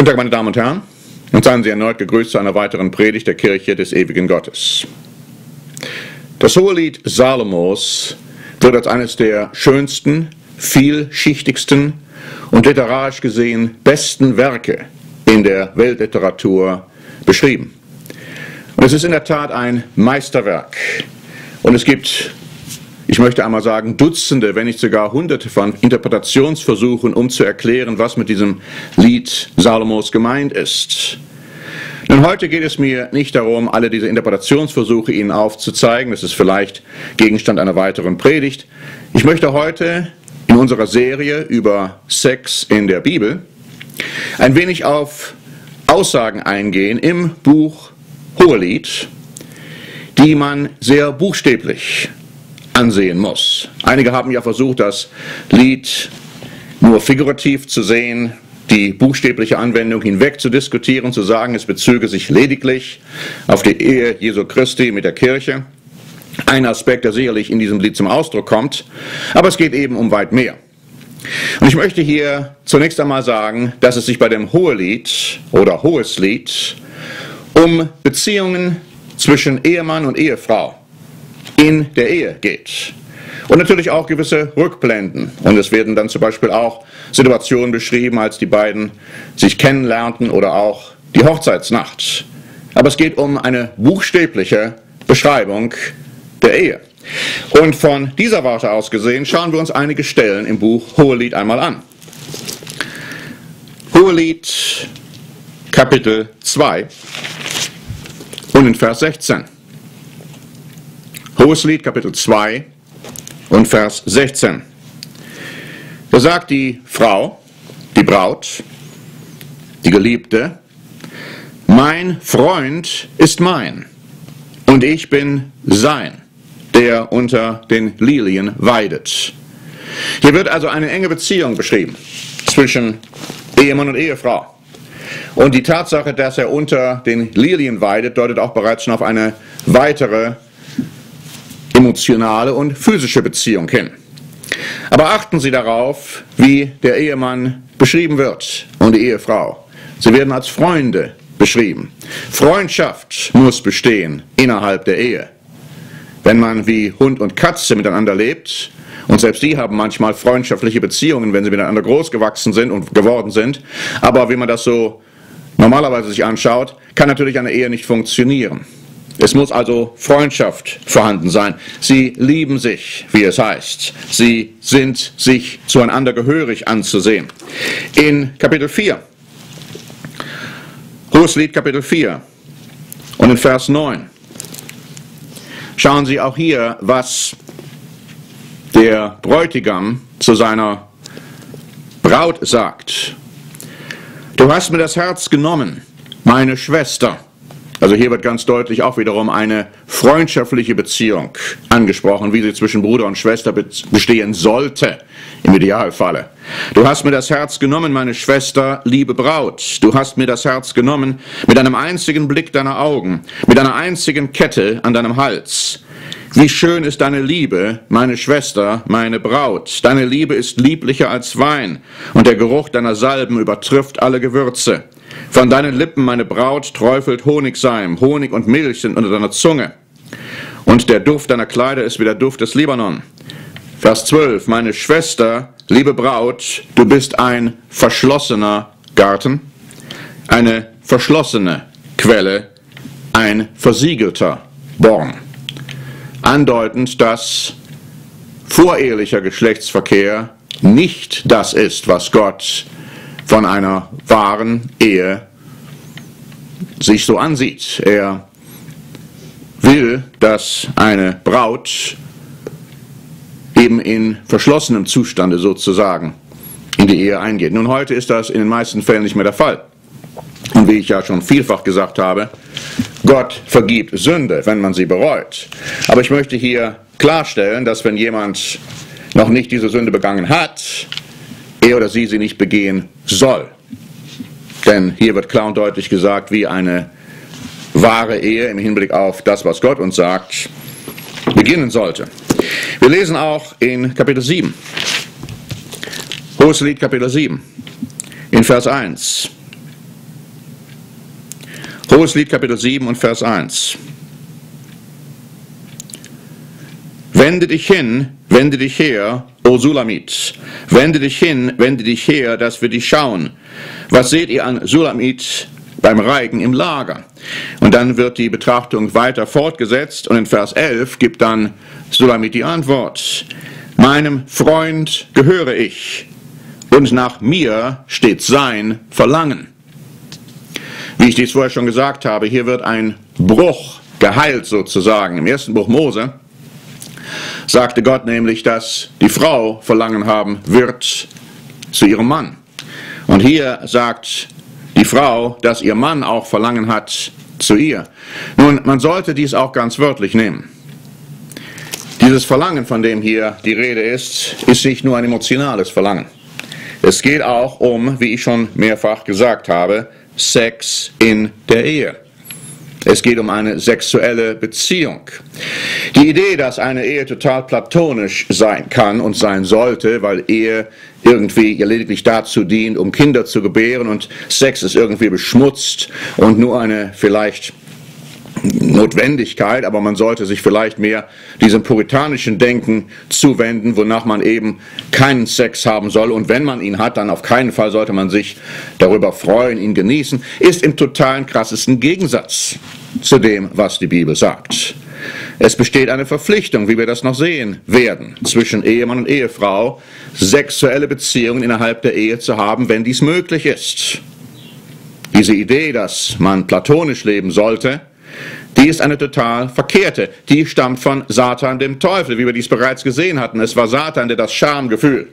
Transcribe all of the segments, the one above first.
Guten Tag, meine Damen und Herren, und seien Sie erneut gegrüßt zu einer weiteren Predigt der Kirche des ewigen Gottes. Das Hohe Lied Salomos wird als eines der schönsten, vielschichtigsten und literarisch gesehen besten Werke in der Weltliteratur beschrieben. Und es ist in der Tat ein Meisterwerk. Und es gibt, ich möchte einmal sagen, Dutzende, wenn nicht sogar Hunderte von Interpretationsversuchen, um zu erklären, was mit diesem Lied Salomos gemeint ist. Nun, heute geht es mir nicht darum, alle diese Interpretationsversuche Ihnen aufzuzeigen. Das ist vielleicht Gegenstand einer weiteren Predigt. Ich möchte heute in unserer Serie über Sex in der Bibel ein wenig auf Aussagen eingehen im Buch Hohelied, die man sehr buchstäblich ansehen muss. Einige haben ja versucht, das Lied nur figurativ zu sehen, die buchstäbliche Anwendung hinweg zu diskutieren, zu sagen, es bezöge sich lediglich auf die Ehe Jesu Christi mit der Kirche. Ein Aspekt, der sicherlich in diesem Lied zum Ausdruck kommt, aber es geht eben um weit mehr. Und ich möchte hier zunächst einmal sagen, dass es sich bei dem Hohelied oder Hohes Lied um Beziehungen zwischen Ehemann und Ehefrau in der Ehe geht. Und natürlich auch gewisse Rückblenden. Und es werden dann zum Beispiel auch Situationen beschrieben, als die beiden sich kennenlernten oder auch die Hochzeitsnacht. Aber es geht um eine buchstäbliche Beschreibung der Ehe. Und von dieser Warte aus gesehen schauen wir uns einige Stellen im Buch Hohelied einmal an. Hohelied, Kapitel 2 und in Vers 16. Hohes Lied, Kapitel 2 und Vers 16. Da sagt die Frau, die Braut, die Geliebte: Mein Freund ist mein und ich bin sein, der unter den Lilien weidet. Hier wird also eine enge Beziehung beschrieben zwischen Ehemann und Ehefrau. Und die Tatsache, dass er unter den Lilien weidet, deutet auch bereits schon auf eine weitere emotionale und physische Beziehung hin. Aber achten Sie darauf, wie der Ehemann beschrieben wird und die Ehefrau. Sie werden als Freunde beschrieben. Freundschaft muss bestehen innerhalb der Ehe. Wenn man wie Hund und Katze miteinander lebt, und selbst die haben manchmal freundschaftliche Beziehungen, wenn sie miteinander groß gewachsen sind und geworden sind, aber wie man das so normalerweise sich anschaut, kann natürlich eine Ehe nicht funktionieren. Es muss also Freundschaft vorhanden sein. Sie lieben sich, wie es heißt. Sie sind sich zueinander gehörig anzusehen. In Kapitel 4, Hohes Lied Kapitel 4 und in Vers 9, schauen Sie auch hier, was der Bräutigam zu seiner Braut sagt. Du hast mir das Herz genommen, meine Schwester. Also hier wird ganz deutlich auch wiederum eine freundschaftliche Beziehung angesprochen, wie sie zwischen Bruder und Schwester bestehen sollte, im Idealfalle. Du hast mir das Herz genommen, meine Schwester, liebe Braut. Du hast mir das Herz genommen mit einem einzigen Blick deiner Augen, mit einer einzigen Kette an deinem Hals. Wie schön ist deine Liebe, meine Schwester, meine Braut. Deine Liebe ist lieblicher als Wein und der Geruch deiner Salben übertrifft alle Gewürze. Von deinen Lippen, meine Braut, träufelt Honigseim. Honig und Milch sind unter deiner Zunge. Und der Duft deiner Kleider ist wie der Duft des Libanon. Vers 12. Meine Schwester, liebe Braut, du bist ein verschlossener Garten, eine verschlossene Quelle, ein versiegelter Born. Andeutend, dass vorehelicher Geschlechtsverkehr nicht das ist, was Gott von einer wahren Ehe sich so ansieht. Er will, dass eine Braut eben in verschlossenem Zustande sozusagen in die Ehe eingeht. Nun, heute ist das in den meisten Fällen nicht mehr der Fall. Und wie ich ja schon vielfach gesagt habe, Gott vergibt Sünde, wenn man sie bereut. Aber ich möchte hier klarstellen, dass wenn jemand noch nicht diese Sünde begangen hat, er oder sie nicht begehen soll. Denn hier wird klar und deutlich gesagt, wie eine wahre Ehe im Hinblick auf das, was Gott uns sagt, beginnen sollte. Wir lesen auch in Kapitel 7, Hohes Lied Kapitel 7, in Vers 1. Hohes Lied, Kapitel 7 und Vers 1. Wende dich hin, wende dich her, O Sulamit. Wende dich hin, wende dich her, dass wir dich schauen. Was seht ihr an Sulamit beim Reigen im Lager? Und dann wird die Betrachtung weiter fortgesetzt und in Vers 11 gibt dann Sulamit die Antwort. Meinem Freund gehöre ich und nach mir steht sein Verlangen. Wie ich dies vorher schon gesagt habe, hier wird ein Bruch geheilt sozusagen. Im ersten Buch Mose sagte Gott nämlich, dass die Frau Verlangen haben wird zu ihrem Mann. Und hier sagt die Frau, dass ihr Mann auch Verlangen hat zu ihr. Nun, man sollte dies auch ganz wörtlich nehmen. Dieses Verlangen, von dem hier die Rede ist, ist nicht nur ein emotionales Verlangen. Es geht auch um, wie ich schon mehrfach gesagt habe, Sex in der Ehe. Es geht um eine sexuelle Beziehung. Die Idee, dass eine Ehe total platonisch sein kann und sein sollte, weil Ehe irgendwie lediglich dazu dient, um Kinder zu gebären und Sex ist irgendwie beschmutzt und nur eine vielleicht Notwendigkeit, aber man sollte sich vielleicht mehr diesem puritanischen Denken zuwenden, wonach man eben keinen Sex haben soll und wenn man ihn hat, dann auf keinen Fall sollte man sich darüber freuen, ihn genießen, ist im totalen krassesten Gegensatz zu dem, was die Bibel sagt. Es besteht eine Verpflichtung, wie wir das noch sehen werden, zwischen Ehemann und Ehefrau, sexuelle Beziehungen innerhalb der Ehe zu haben, wenn dies möglich ist. Diese Idee, dass man platonisch leben sollte, die ist eine total verkehrte. Die stammt von Satan, dem Teufel, wie wir dies bereits gesehen hatten. Es war Satan, der das Schamgefühl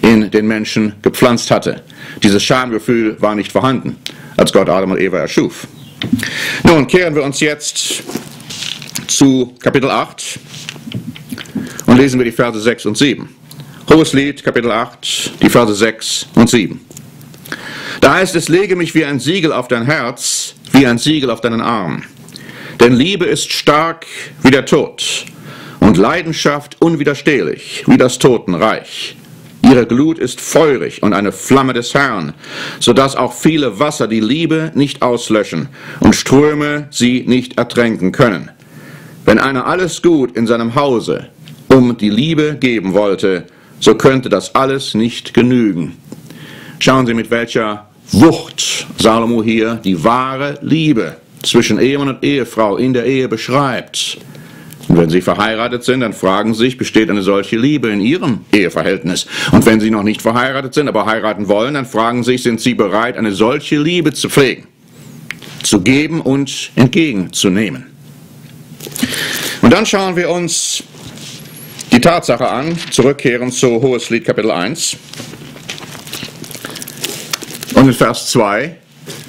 in den Menschen gepflanzt hatte. Dieses Schamgefühl war nicht vorhanden, als Gott Adam und Eva erschuf. Nun kehren wir uns jetzt zu Kapitel 8 und lesen wir die Verse 6 und 7. Hohes Lied, Kapitel 8, die Verse 6 und 7. Da heißt es, lege mich wie ein Siegel auf dein Herz, wie ein Siegel auf deinen Arm. Denn Liebe ist stark wie der Tod und Leidenschaft unwiderstehlich wie das Totenreich. Ihre Glut ist feurig und eine Flamme des Herrn, sodass auch viele Wasser die Liebe nicht auslöschen und Ströme sie nicht ertränken können. Wenn einer alles Gut in seinem Hause um die Liebe geben wollte, so könnte das alles nicht genügen. Schauen Sie, mit welcher Wucht Salomo hier die wahre Liebe zwischen Ehemann und Ehefrau in der Ehe beschreibt. Und wenn Sie verheiratet sind, dann fragen Sie sich, besteht eine solche Liebe in Ihrem Eheverhältnis? Und wenn Sie noch nicht verheiratet sind, aber heiraten wollen, dann fragen Sie sich, sind Sie bereit, eine solche Liebe zu pflegen, zu geben und entgegenzunehmen? Und dann schauen wir uns die Tatsache an, zurückkehren zu Hohes Lied Kapitel 1. Und in Vers 2,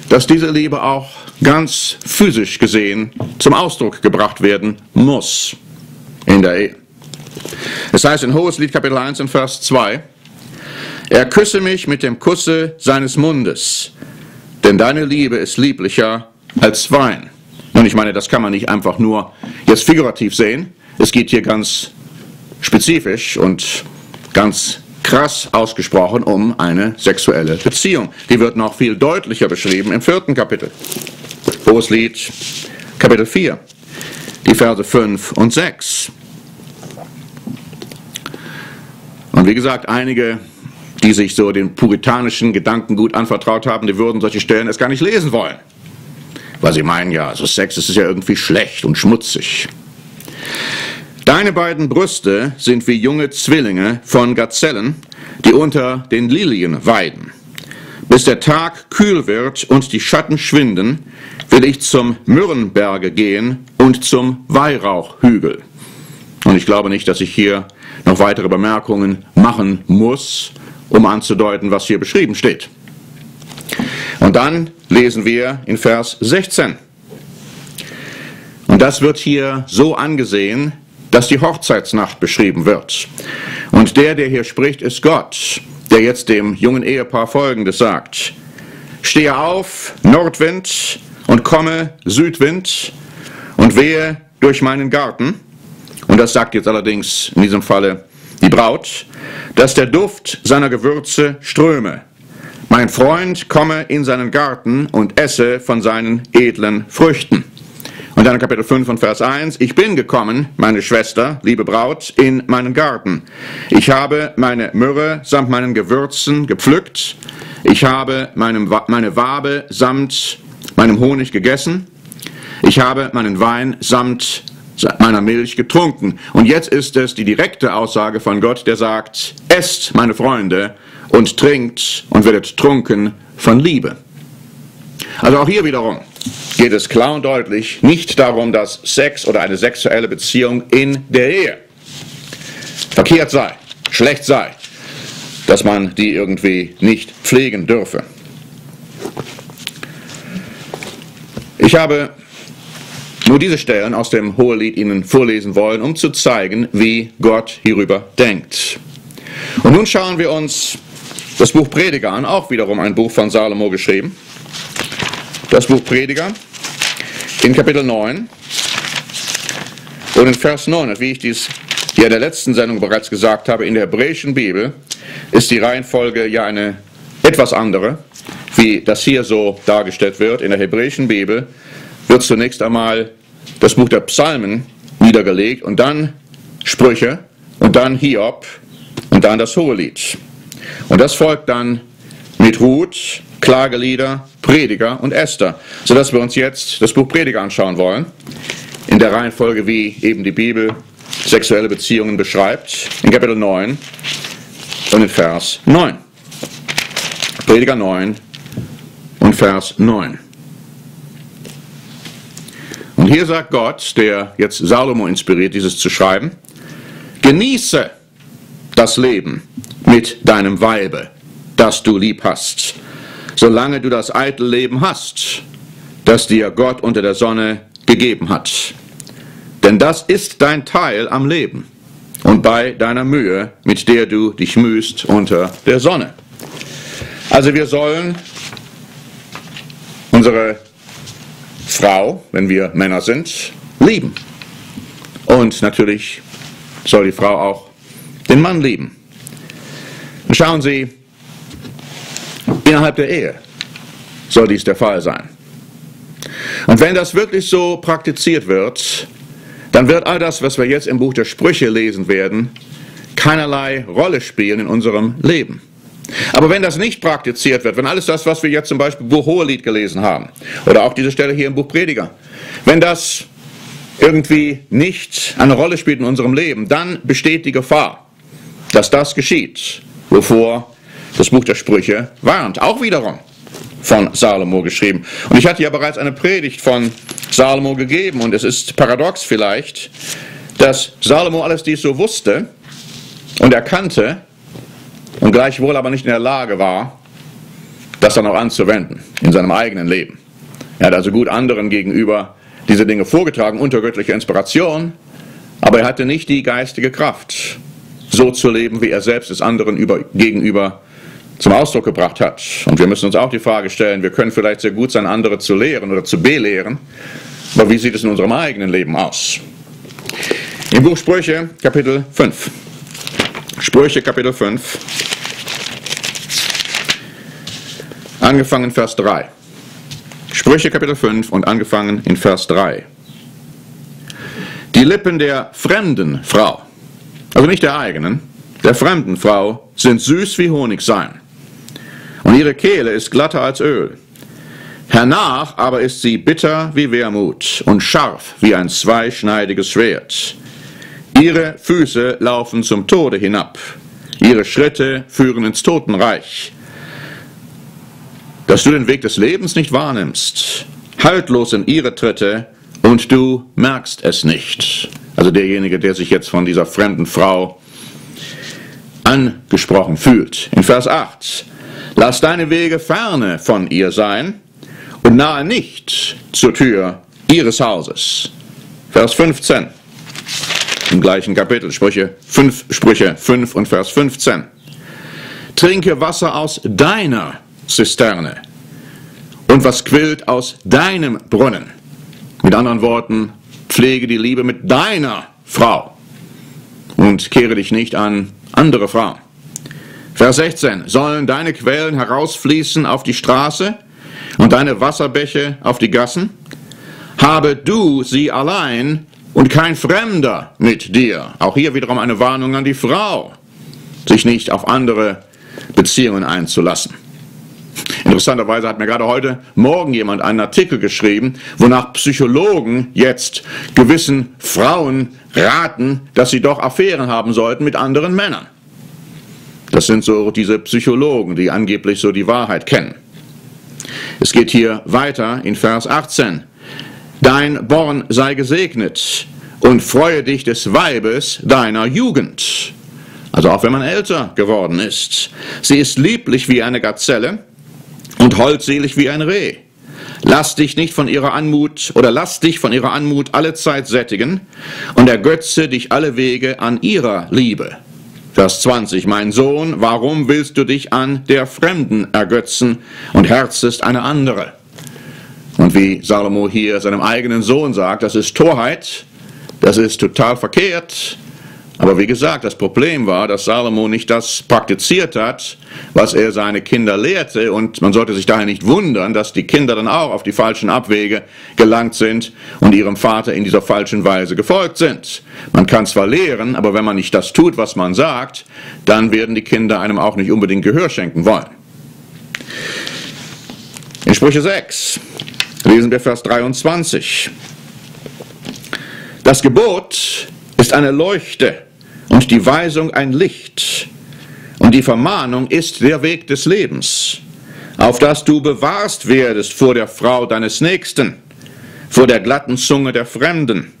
dass diese Liebe auch ganz physisch gesehen zum Ausdruck gebracht werden muss in der Ehe. Es heißt in Hohes Lied Kapitel 1 und Vers 2, er küsse mich mit dem Kusse seines Mundes, denn deine Liebe ist lieblicher als Wein. Und ich meine, das kann man nicht einfach nur jetzt figurativ sehen. Es geht hier ganz spezifisch und ganz krass ausgesprochen um eine sexuelle Beziehung. Die wird noch viel deutlicher beschrieben im 4. Kapitel. Hohes Lied, Kapitel 4, die Verse 5 und 6. Und wie gesagt, einige, die sich so den puritanischen Gedankengut anvertraut haben, die würden solche Stellen erst gar nicht lesen wollen. Weil sie meinen, ja, so Sex ist ja irgendwie schlecht und schmutzig. Deine beiden Brüste sind wie junge Zwillinge von Gazellen, die unter den Lilien weiden. Bis der Tag kühl wird und die Schatten schwinden, will ich zum Myrrenberge gehen und zum Weihrauchhügel. Und ich glaube nicht, dass ich hier noch weitere Bemerkungen machen muss, um anzudeuten, was hier beschrieben steht. Und dann lesen wir in Vers 16. Und das wird hier so angesehen, dass die Hochzeitsnacht beschrieben wird. Und der hier spricht, ist Gott, der jetzt dem jungen Ehepaar Folgendes sagt. Stehe auf, Nordwind, und komme, Südwind, und wehe durch meinen Garten. Und das sagt jetzt allerdings in diesem Falle die Braut, dass der Duft seiner Gewürze ströme, Mein Freund komme in seinen Garten und esse von seinen edlen Früchten. Und dann Kapitel 5 und Vers 1, ich bin gekommen, meine Schwester, liebe Braut, in meinen Garten. Ich habe meine Myrrhe samt meinen Gewürzen gepflückt. Ich habe meine Wabe samt meinem Honig gegessen. Ich habe meinen Wein samt meiner Milch getrunken. Und jetzt ist es die direkte Aussage von Gott, der sagt, esst, meine Freunde, und trinkt und werdet trunken von Liebe. Also auch hier wiederum geht es klar und deutlich nicht darum, dass Sex oder eine sexuelle Beziehung in der Ehe verkehrt sei, schlecht sei, dass man die irgendwie nicht pflegen dürfe. Ich habe nur diese Stellen aus dem Hohelied Ihnen vorlesen wollen, um zu zeigen, wie Gott hierüber denkt. Und nun schauen wir uns das Buch Prediger an, auch wiederum ein Buch von Salomo geschrieben. Das Buch Prediger in Kapitel 9 und in Vers 9, wie ich dies ja in der letzten Sendung bereits gesagt habe, in der hebräischen Bibel ist die Reihenfolge ja eine etwas andere, wie das hier so dargestellt wird. In der hebräischen Bibel wird zunächst einmal das Buch der Psalmen niedergelegt und dann Sprüche und dann Hiob und dann das Hohelied. Und das folgt dann mit Ruth, Klagelieder, Prediger und Esther, sodass wir uns jetzt das Buch Prediger anschauen wollen, in der Reihenfolge, wie eben die Bibel sexuelle Beziehungen beschreibt, in Kapitel 9 und in Vers 9. Prediger 9 und Vers 9. Und hier sagt Gott, der jetzt Salomo inspiriert, dieses zu schreiben, genieße das Leben mit deinem Weibe, das du lieb hast, solange du das eitle Leben hast, das dir Gott unter der Sonne gegeben hat. Denn das ist dein Teil am Leben und bei deiner Mühe, mit der du dich mühst unter der Sonne. Also wir sollen unsere Frau, wenn wir Männer sind, lieben. Und natürlich soll die Frau auch den Mann lieben. Und schauen Sie, innerhalb der Ehe soll dies der Fall sein. Und wenn das wirklich so praktiziert wird, dann wird all das, was wir jetzt im Buch der Sprüche lesen werden, keinerlei Rolle spielen in unserem Leben. Aber wenn das nicht praktiziert wird, wenn alles das, was wir jetzt zum Beispiel im Buch Hohelied gelesen haben, oder auch diese Stelle hier im Buch Prediger, wenn das irgendwie nicht eine Rolle spielt in unserem Leben, dann besteht die Gefahr, dass das geschieht, wovor das Buch der Sprüche warnt. Auch wiederum von Salomo geschrieben. Und ich hatte ja bereits eine Predigt von Salomo gegeben, und es ist paradox vielleicht, dass Salomo alles dies so wusste und erkannte, und gleichwohl aber nicht in der Lage war, das dann auch anzuwenden in seinem eigenen Leben. Er hat also gut anderen gegenüber diese Dinge vorgetragen, unter göttlicher Inspiration, aber er hatte nicht die geistige Kraft, so zu leben, wie er selbst es anderen gegenüber zum Ausdruck gebracht hat. Und wir müssen uns auch die Frage stellen, wir können vielleicht sehr gut sein, andere zu lehren oder zu belehren, aber wie sieht es in unserem eigenen Leben aus? Im Buch Sprüche, Kapitel 5. Sprüche, Kapitel 5. Angefangen in Vers 3. Sprüche Kapitel 5 und angefangen in Vers 3. Die Lippen der fremden Frau, also nicht der eigenen, der fremden Frau, sind süß wie Honigsein. Und ihre Kehle ist glatter als Öl. Hernach aber ist sie bitter wie Wermut und scharf wie ein zweischneidiges Schwert. Ihre Füße laufen zum Tode hinab. Ihre Schritte führen ins Totenreich. Dass du den Weg des Lebens nicht wahrnimmst, haltlos in ihre Tritte, und du merkst es nicht. Also derjenige, der sich jetzt von dieser fremden Frau angesprochen fühlt. In Vers 8, lass deine Wege ferne von ihr sein und nahe nicht zur Tür ihres Hauses. Vers 15, im gleichen Kapitel, Sprüche 5 und Vers 15. Trinke Wasser aus deiner Zisterne und was quillt aus deinem Brunnen. Mit anderen Worten, pflege die Liebe mit deiner Frau und kehre dich nicht an andere Frauen. Vers 16. Sollen deine Quellen herausfließen auf die Straße und deine Wasserbäche auf die Gassen? Habe du sie allein und kein Fremder mit dir. Auch hier wiederum eine Warnung an die Frau, sich nicht auf andere Beziehungen einzulassen. Interessanterweise hat mir gerade heute Morgen jemand einen Artikel geschrieben, wonach Psychologen jetzt gewissen Frauen raten, dass sie doch Affären haben sollten mit anderen Männern. Das sind so diese Psychologen, die angeblich so die Wahrheit kennen. Es geht hier weiter in Vers 18. Dein Born sei gesegnet und freue dich des Weibes deiner Jugend. Also auch wenn man älter geworden ist. Sie ist lieblich wie eine Gazelle und holdselig wie ein Reh. Lass dich von ihrer Anmut alle Zeit sättigen und ergötze dich alle Wege an ihrer Liebe. Vers 20, mein Sohn, warum willst du dich an der Fremden ergötzen und herzest eine andere? Und wie Salomo hier seinem eigenen Sohn sagt, das ist Torheit, das ist total verkehrt. Aber wie gesagt, das Problem war, dass Salomo nicht das praktiziert hat, was er seine Kinder lehrte. Und man sollte sich daher nicht wundern, dass die Kinder dann auch auf die falschen Abwege gelangt sind und ihrem Vater in dieser falschen Weise gefolgt sind. Man kann zwar lehren, aber wenn man nicht das tut, was man sagt, dann werden die Kinder einem auch nicht unbedingt Gehör schenken wollen. In Sprüche 6 lesen wir Vers 23. Das Gebot ist eine Leuchte und die Weisung ein Licht, und die Vermahnung ist der Weg des Lebens, auf dass du bewahrst werdest vor der Frau deines Nächsten, vor der glatten Zunge der Fremden.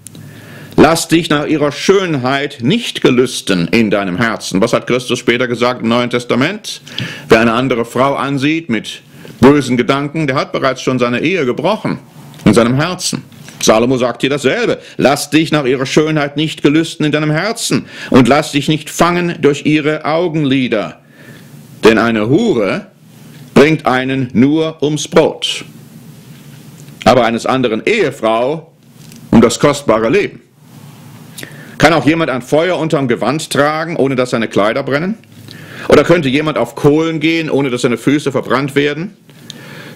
Lass dich nach ihrer Schönheit nicht gelüsten in deinem Herzen. Was hat Christus später gesagt im Neuen Testament? Wer eine andere Frau ansieht mit bösen Gedanken, der hat bereits schon seine Ehe gebrochen in seinem Herzen. Salomo sagt hier dasselbe. Lass dich nach ihrer Schönheit nicht gelüsten in deinem Herzen und lass dich nicht fangen durch ihre Augenlider. Denn eine Hure bringt einen nur ums Brot, aber eines anderen Ehefrau um das kostbare Leben. Kann auch jemand ein Feuer unterm Gewand tragen, ohne dass seine Kleider brennen? Oder könnte jemand auf Kohlen gehen, ohne dass seine Füße verbrannt werden?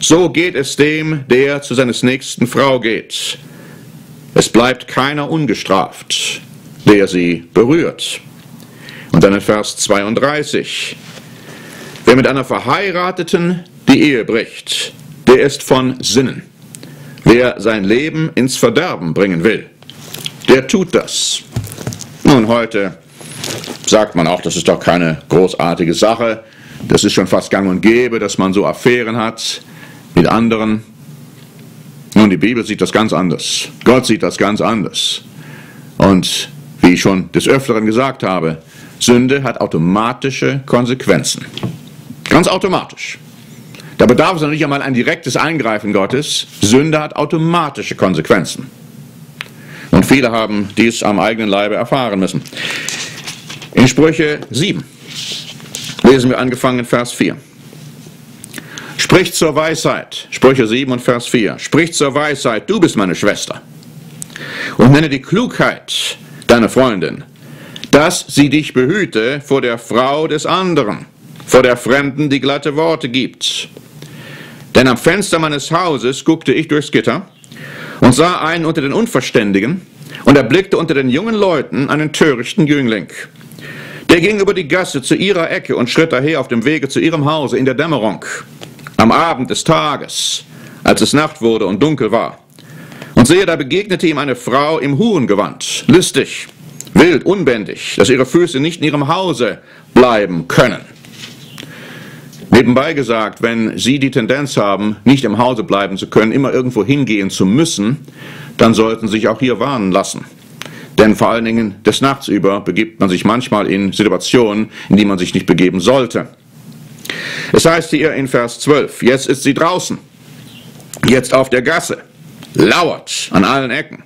So geht es dem, der zu seines nächsten Frau geht. Es bleibt keiner ungestraft, der sie berührt. Und dann in Vers 32. Wer mit einer Verheirateten die Ehe bricht, der ist von Sinnen. Wer sein Leben ins Verderben bringen will, der tut das. Nun, heute sagt man auch, das ist doch keine großartige Sache. Das ist schon fast gang und gäbe, dass man so Affären hat mit anderen. Nun, die Bibel sieht das ganz anders. Gott sieht das ganz anders. Und wie ich schon des Öfteren gesagt habe, Sünde hat automatische Konsequenzen. Ganz automatisch. Da bedarf es noch nicht einmal ein direktes Eingreifen Gottes. Sünde hat automatische Konsequenzen. Und viele haben dies am eigenen Leibe erfahren müssen. In Sprüche 7 lesen wir angefangen in Vers 4. Sprich zur Weisheit, Sprüche 7 und Vers 4. Sprich zur Weisheit, du bist meine Schwester. Und nenne die Klugheit deine Freundin, dass sie dich behüte vor der Frau des anderen, vor der Fremden, die glatte Worte gibt. Denn am Fenster meines Hauses guckte ich durchs Gitter und sah einen unter den Unverständigen und erblickte unter den jungen Leuten einen törichten Jüngling. Der ging über die Gasse zu ihrer Ecke und schritt daher auf dem Wege zu ihrem Hause in der Dämmerung, am Abend des Tages, als es Nacht wurde und dunkel war. Und siehe, da begegnete ihm eine Frau im Hurengewand, listig, wild, unbändig, dass ihre Füße nicht in ihrem Hause bleiben können. Nebenbei gesagt, wenn Sie die Tendenz haben, nicht im Hause bleiben zu können, immer irgendwo hingehen zu müssen, dann sollten Sie sich auch hier warnen lassen. Denn vor allen Dingen des Nachts über begibt man sich manchmal in Situationen, in die man sich nicht begeben sollte. Es heißt hier in Vers 12, jetzt ist sie draußen, jetzt auf der Gasse, lauert an allen Ecken.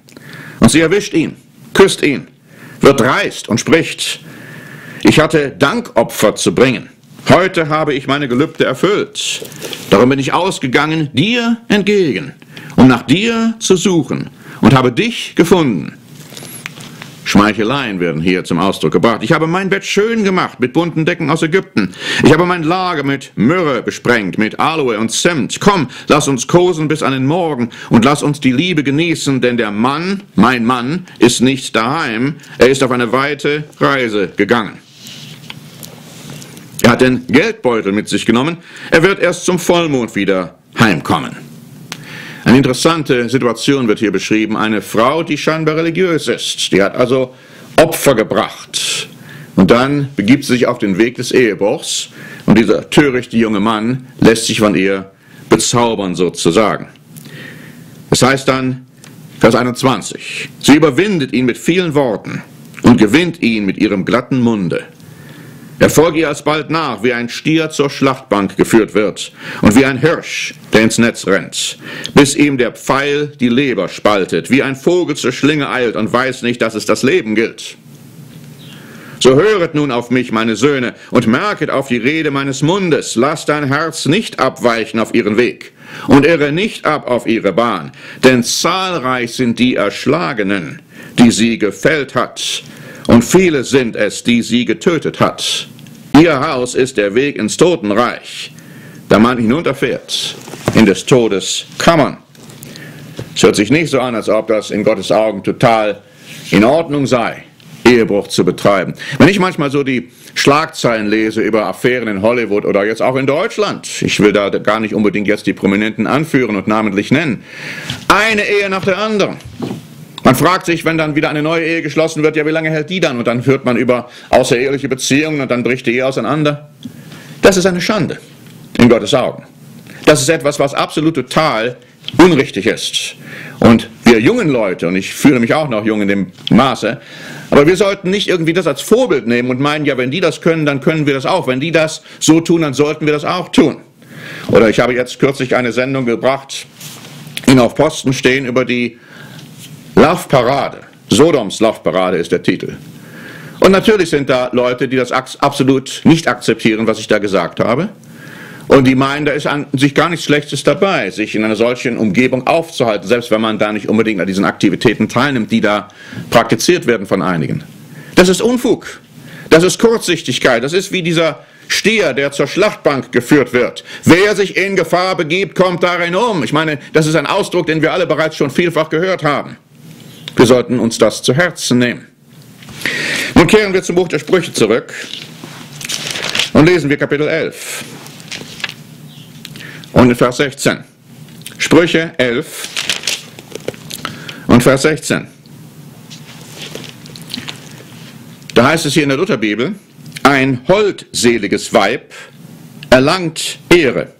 Und sie erwischt ihn, küsst ihn, wird dreist und spricht, ich hatte Dankopfer zu bringen. Heute habe ich meine Gelübde erfüllt. Darum bin ich ausgegangen, dir entgegen, um nach dir zu suchen, und habe dich gefunden. Schmeicheleien werden hier zum Ausdruck gebracht. Ich habe mein Bett schön gemacht mit bunten Decken aus Ägypten. Ich habe mein Lager mit Myrrhe besprengt, mit Aloe und Zimt. Komm, lass uns kosen bis an den Morgen und lass uns die Liebe genießen, denn der Mann, mein Mann, ist nicht daheim. Er ist auf eine weite Reise gegangen. Er hat den Geldbeutel mit sich genommen. Er wird erst zum Vollmond wieder heimkommen. Eine interessante Situation wird hier beschrieben. Eine Frau, die scheinbar religiös ist. Die hat also Opfer gebracht. Und dann begibt sie sich auf den Weg des Ehebruchs. Und dieser törichte junge Mann lässt sich von ihr bezaubern, sozusagen. Es heißt dann, Vers 21, sie überwindet ihn mit vielen Worten und gewinnt ihn mit ihrem glatten Munde. Er folge ihr alsbald nach, wie ein Stier zur Schlachtbank geführt wird und wie ein Hirsch, der ins Netz rennt, bis ihm der Pfeil die Leber spaltet, wie ein Vogel zur Schlinge eilt und weiß nicht, dass es das Leben gilt. So höret nun auf mich, meine Söhne, und merket auf die Rede meines Mundes. Lass dein Herz nicht abweichen auf ihren Weg und irre nicht ab auf ihre Bahn, denn zahlreich sind die Erschlagenen, die sie gefällt hat, und viele sind es, die sie getötet hat. Ihr Haus ist der Weg ins Totenreich, da man hinunterfährt in des Todes Kammern. Es hört sich nicht so an, als ob das in Gottes Augen total in Ordnung sei, Ehebruch zu betreiben. Wenn ich manchmal so die Schlagzeilen lese über Affären in Hollywood oder jetzt auch in Deutschland, ich will da gar nicht unbedingt jetzt die Prominenten anführen und namentlich nennen, eine Ehe nach der anderen. Man fragt sich, wenn dann wieder eine neue Ehe geschlossen wird, ja, wie lange hält die dann? Und dann hört man über außereheliche Beziehungen und dann bricht die Ehe auseinander. Das ist eine Schande in Gottes Augen. Das ist etwas, was absolut total unrichtig ist. Und wir jungen Leute, und ich fühle mich auch noch jung in dem Maße, aber wir sollten nicht irgendwie das als Vorbild nehmen und meinen, ja, wenn die das können, dann können wir das auch. Wenn die das so tun, dann sollten wir das auch tun. Oder ich habe jetzt kürzlich eine Sendung gebracht, in Auf Posten stehen, über die Laufparade. Sodoms Laufparade ist der Titel. Und natürlich sind da Leute, die das absolut nicht akzeptieren, was ich da gesagt habe. Und die meinen, da ist an sich gar nichts Schlechtes dabei, sich in einer solchen Umgebung aufzuhalten, selbst wenn man da nicht unbedingt an diesen Aktivitäten teilnimmt, die da praktiziert werden von einigen. Das ist Unfug. Das ist Kurzsichtigkeit. Das ist wie dieser Stier, der zur Schlachtbank geführt wird. Wer sich in Gefahr begibt, kommt darin um. Ich meine, das ist ein Ausdruck, den wir alle bereits schon vielfach gehört haben. Wir sollten uns das zu Herzen nehmen. Nun kehren wir zum Buch der Sprüche zurück und lesen wir Kapitel 11. Und in Vers 16. Sprüche 11 und Vers 16. Da heißt es hier in der Lutherbibel, ein holdseliges Weib erlangt Ehre,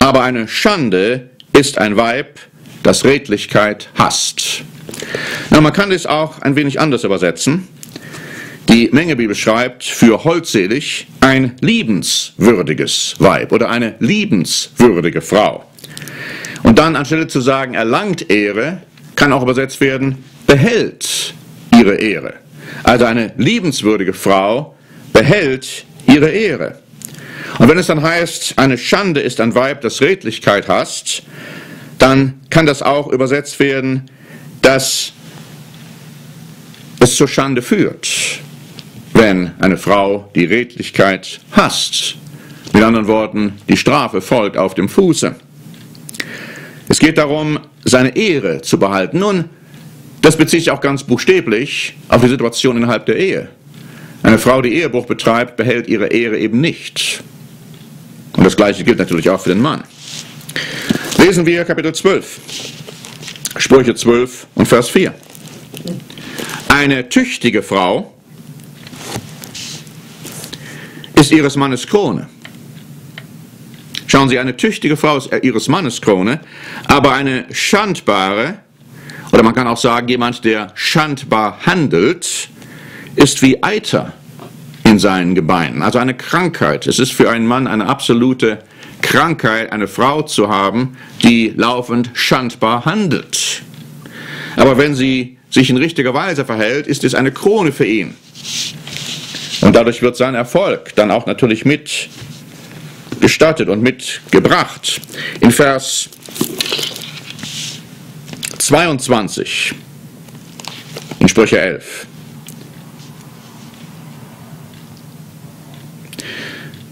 aber eine Schande ist ein Weib, das Redlichkeit hasst. Na, man kann das auch ein wenig anders übersetzen. Die Mengebibel schreibt für holdselig ein liebenswürdiges Weib oder eine liebenswürdige Frau. Und dann anstelle zu sagen, erlangt Ehre, kann auch übersetzt werden, behält ihre Ehre. Also eine liebenswürdige Frau behält ihre Ehre. Und wenn es dann heißt, eine Schande ist ein Weib, das Redlichkeit hasst, dann kann das auch übersetzt werden, dass es zur Schande führt, wenn eine Frau die Redlichkeit hasst. Mit anderen Worten, die Strafe folgt auf dem Fuße. Es geht darum, seine Ehre zu behalten. Nun, das bezieht sich auch ganz buchstäblich auf die Situation innerhalb der Ehe. Eine Frau, die Ehebruch betreibt, behält ihre Ehre eben nicht. Und das Gleiche gilt natürlich auch für den Mann. Lesen wir Kapitel 12, Sprüche 12 und Vers 4. Eine tüchtige Frau ist ihres Mannes Krone. Schauen Sie, eine tüchtige Frau ist ihres Mannes Krone, aber eine schandbare, oder man kann auch sagen, jemand, der schandbar handelt, ist wie Eiter in seinen Gebeinen, also eine Krankheit. Es ist für einen Mann eine absolute Krankheit, eine Frau zu haben, die laufend schandbar handelt. Aber wenn sie sich in richtiger Weise verhält, ist es eine Krone für ihn. Und dadurch wird sein Erfolg dann auch natürlich mitgestattet und mitgebracht. In Vers 22 in Sprüche 11.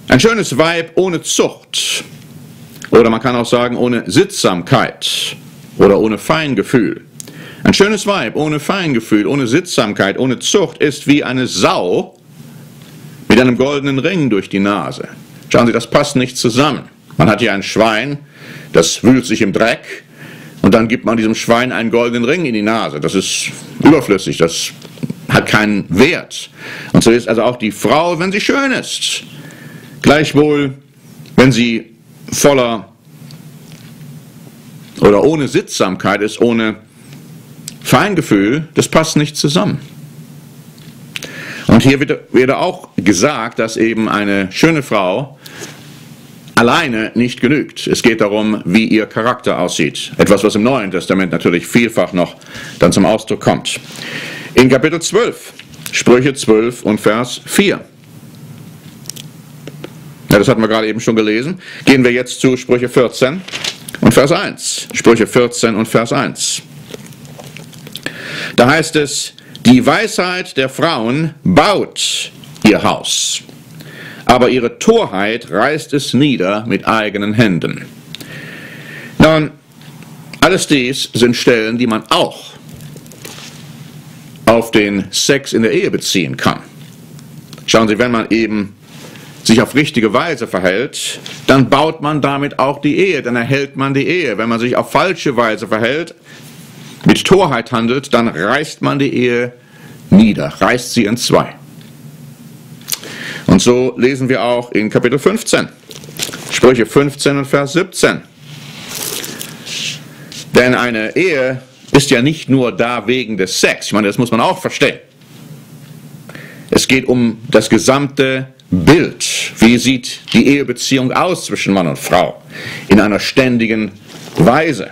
Ein schönes Weib ohne Zucht, oder man kann auch sagen ohne Sittsamkeit oder ohne Feingefühl. Ein schönes Weib ohne Feingefühl, ohne Sittsamkeit, ohne Zucht ist wie eine Sau mit einem goldenen Ring durch die Nase. Schauen Sie, das passt nicht zusammen. Man hat hier ein Schwein, das wühlt sich im Dreck und dann gibt man diesem Schwein einen goldenen Ring in die Nase. Das ist überflüssig, das hat keinen Wert. Und so ist also auch die Frau, wenn sie schön ist, gleichwohl, wenn sie voller oder ohne Sittsamkeit ist, ohne Feingefühl, das passt nicht zusammen. Und hier wird auch gesagt, dass eben eine schöne Frau alleine nicht genügt. Es geht darum, wie ihr Charakter aussieht. Etwas, was im Neuen Testament natürlich vielfach noch dann zum Ausdruck kommt. In Kapitel 12, Sprüche 12 und Vers 4. Ja, das hatten wir gerade eben schon gelesen. Gehen wir jetzt zu Sprüche 14 und Vers 1. Sprüche 14 und Vers 1. Da heißt es, die Weisheit der Frauen baut ihr Haus, aber ihre Torheit reißt es nieder mit eigenen Händen. Nun, alles dies sind Stellen, die man auch auf den Sex in der Ehe beziehen kann. Schauen Sie, wenn man eben sich auf richtige Weise verhält, dann baut man damit auch die Ehe, dann erhält man die Ehe. Wenn man sich auf falsche Weise verhält, mit Torheit handelt, dann reißt man die Ehe nieder, reißt sie in zwei. Und so lesen wir auch in Kapitel 15, Sprüche 15 und Vers 17. Denn eine Ehe ist ja nicht nur da wegen des Sex, ich meine, das muss man auch verstehen. Es geht um das gesamte Bild. Wie sieht die Ehebeziehung aus zwischen Mann und Frau? In einer ständigen Weise.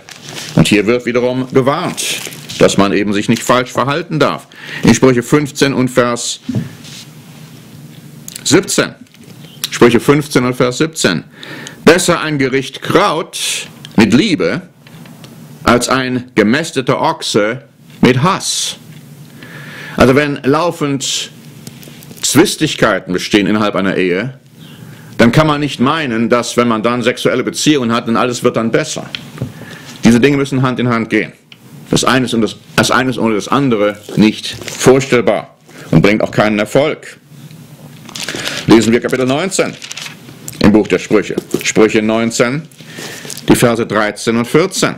Und hier wird wiederum gewarnt, dass man eben sich nicht falsch verhalten darf. In Sprüche 15 und Vers 17. Sprüche 15 und Vers 17. Besser ein Gericht Kraut mit Liebe, als ein gemästeter Ochse mit Hass. Also wenn laufend Zwistigkeiten bestehen innerhalb einer Ehe, dann kann man nicht meinen, dass wenn man dann sexuelle Beziehungen hat, dann alles wird dann besser. Diese Dinge müssen Hand in Hand gehen. Das eine ist ohne das andere nicht vorstellbar und bringt auch keinen Erfolg. Lesen wir Kapitel 19 im Buch der Sprüche. Sprüche 19, die Verse 13 und 14.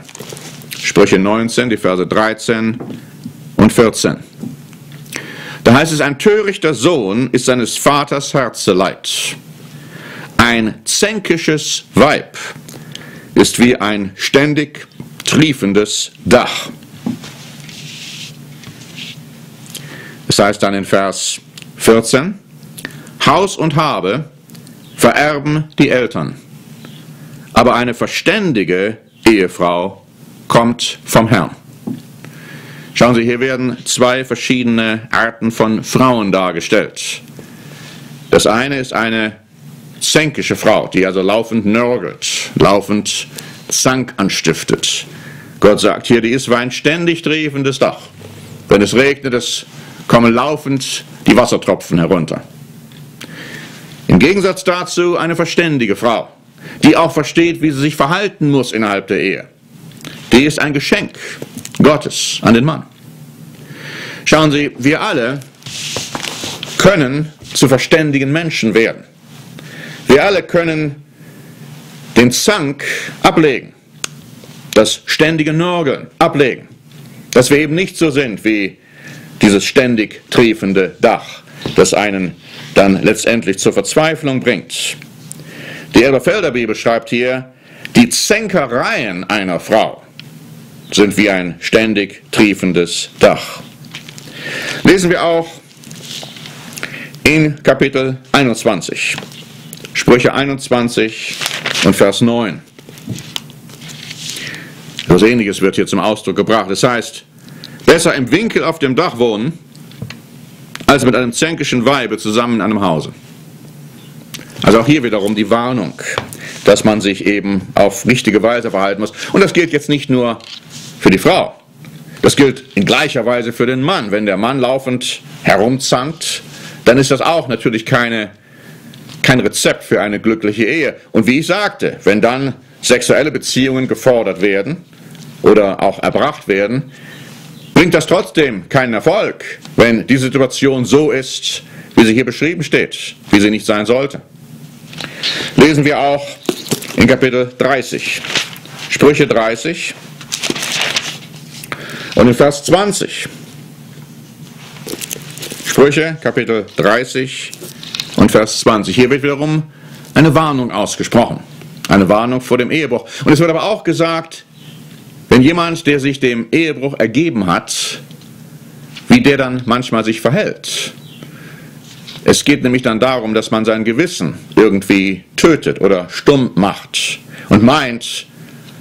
Sprüche 19, die Verse 13 und 14. Da heißt es, ein törichter Sohn ist seines Vaters Herzeleid. Ein zänkisches Weib ist wie ein ständig triefendes Dach. Es heißt dann in Vers 14, Haus und Habe vererben die Eltern, aber eine verständige Ehefrau kommt vom Herrn. Schauen Sie, hier werden zwei verschiedene Arten von Frauen dargestellt. Das eine ist eine zänkische Frau, die also laufend nörgelt, laufend Zank anstiftet. Gott sagt hier, die ist wie ein ständig triefendes Dach. Wenn es regnet, es kommen laufend die Wassertropfen herunter. Im Gegensatz dazu eine verständige Frau, die auch versteht, wie sie sich verhalten muss innerhalb der Ehe. Die ist ein Geschenk Gottes an den Mann. Schauen Sie, wir alle können zu verständigen Menschen werden. Wir alle können den Zank ablegen, das ständige Nörgeln ablegen, dass wir eben nicht so sind wie dieses ständig triefende Dach, das einen dann letztendlich zur Verzweiflung bringt. Die Elberfelder Bibel schreibt hier, die Zänkereien einer Frau sind wie ein ständig triefendes Dach. Lesen wir auch in Kapitel 21. Sprüche 21 und Vers 9. Was Ähnliches wird hier zum Ausdruck gebracht. Das heißt, besser im Winkel auf dem Dach wohnen, als mit einem zänkischen Weibe zusammen in einem Hause. Also auch hier wiederum die Warnung, dass man sich eben auf richtige Weise verhalten muss. Und das gilt jetzt nicht nur für die Frau, Das gilt in gleicher Weise für den Mann. Wenn der Mann laufend herumzankt, dann ist das auch natürlich kein Rezept für eine glückliche Ehe. Und wie ich sagte, wenn dann sexuelle Beziehungen gefordert werden oder auch erbracht werden, bringt das trotzdem keinen Erfolg, wenn die Situation so ist, wie sie hier beschrieben steht, wie sie nicht sein sollte. Lesen wir auch in Kapitel 30, Sprüche 30 und in Vers 20. Sprüche, Kapitel 30 und Vers 20. Hier wird wiederum eine Warnung ausgesprochen, eine Warnung vor dem Ehebruch. Und es wird aber auch gesagt, wenn jemand, der sich dem Ehebruch ergeben hat, wie der dann manchmal sich verhält. Es geht nämlich dann darum, dass man sein Gewissen irgendwie tötet oder stumm macht und meint,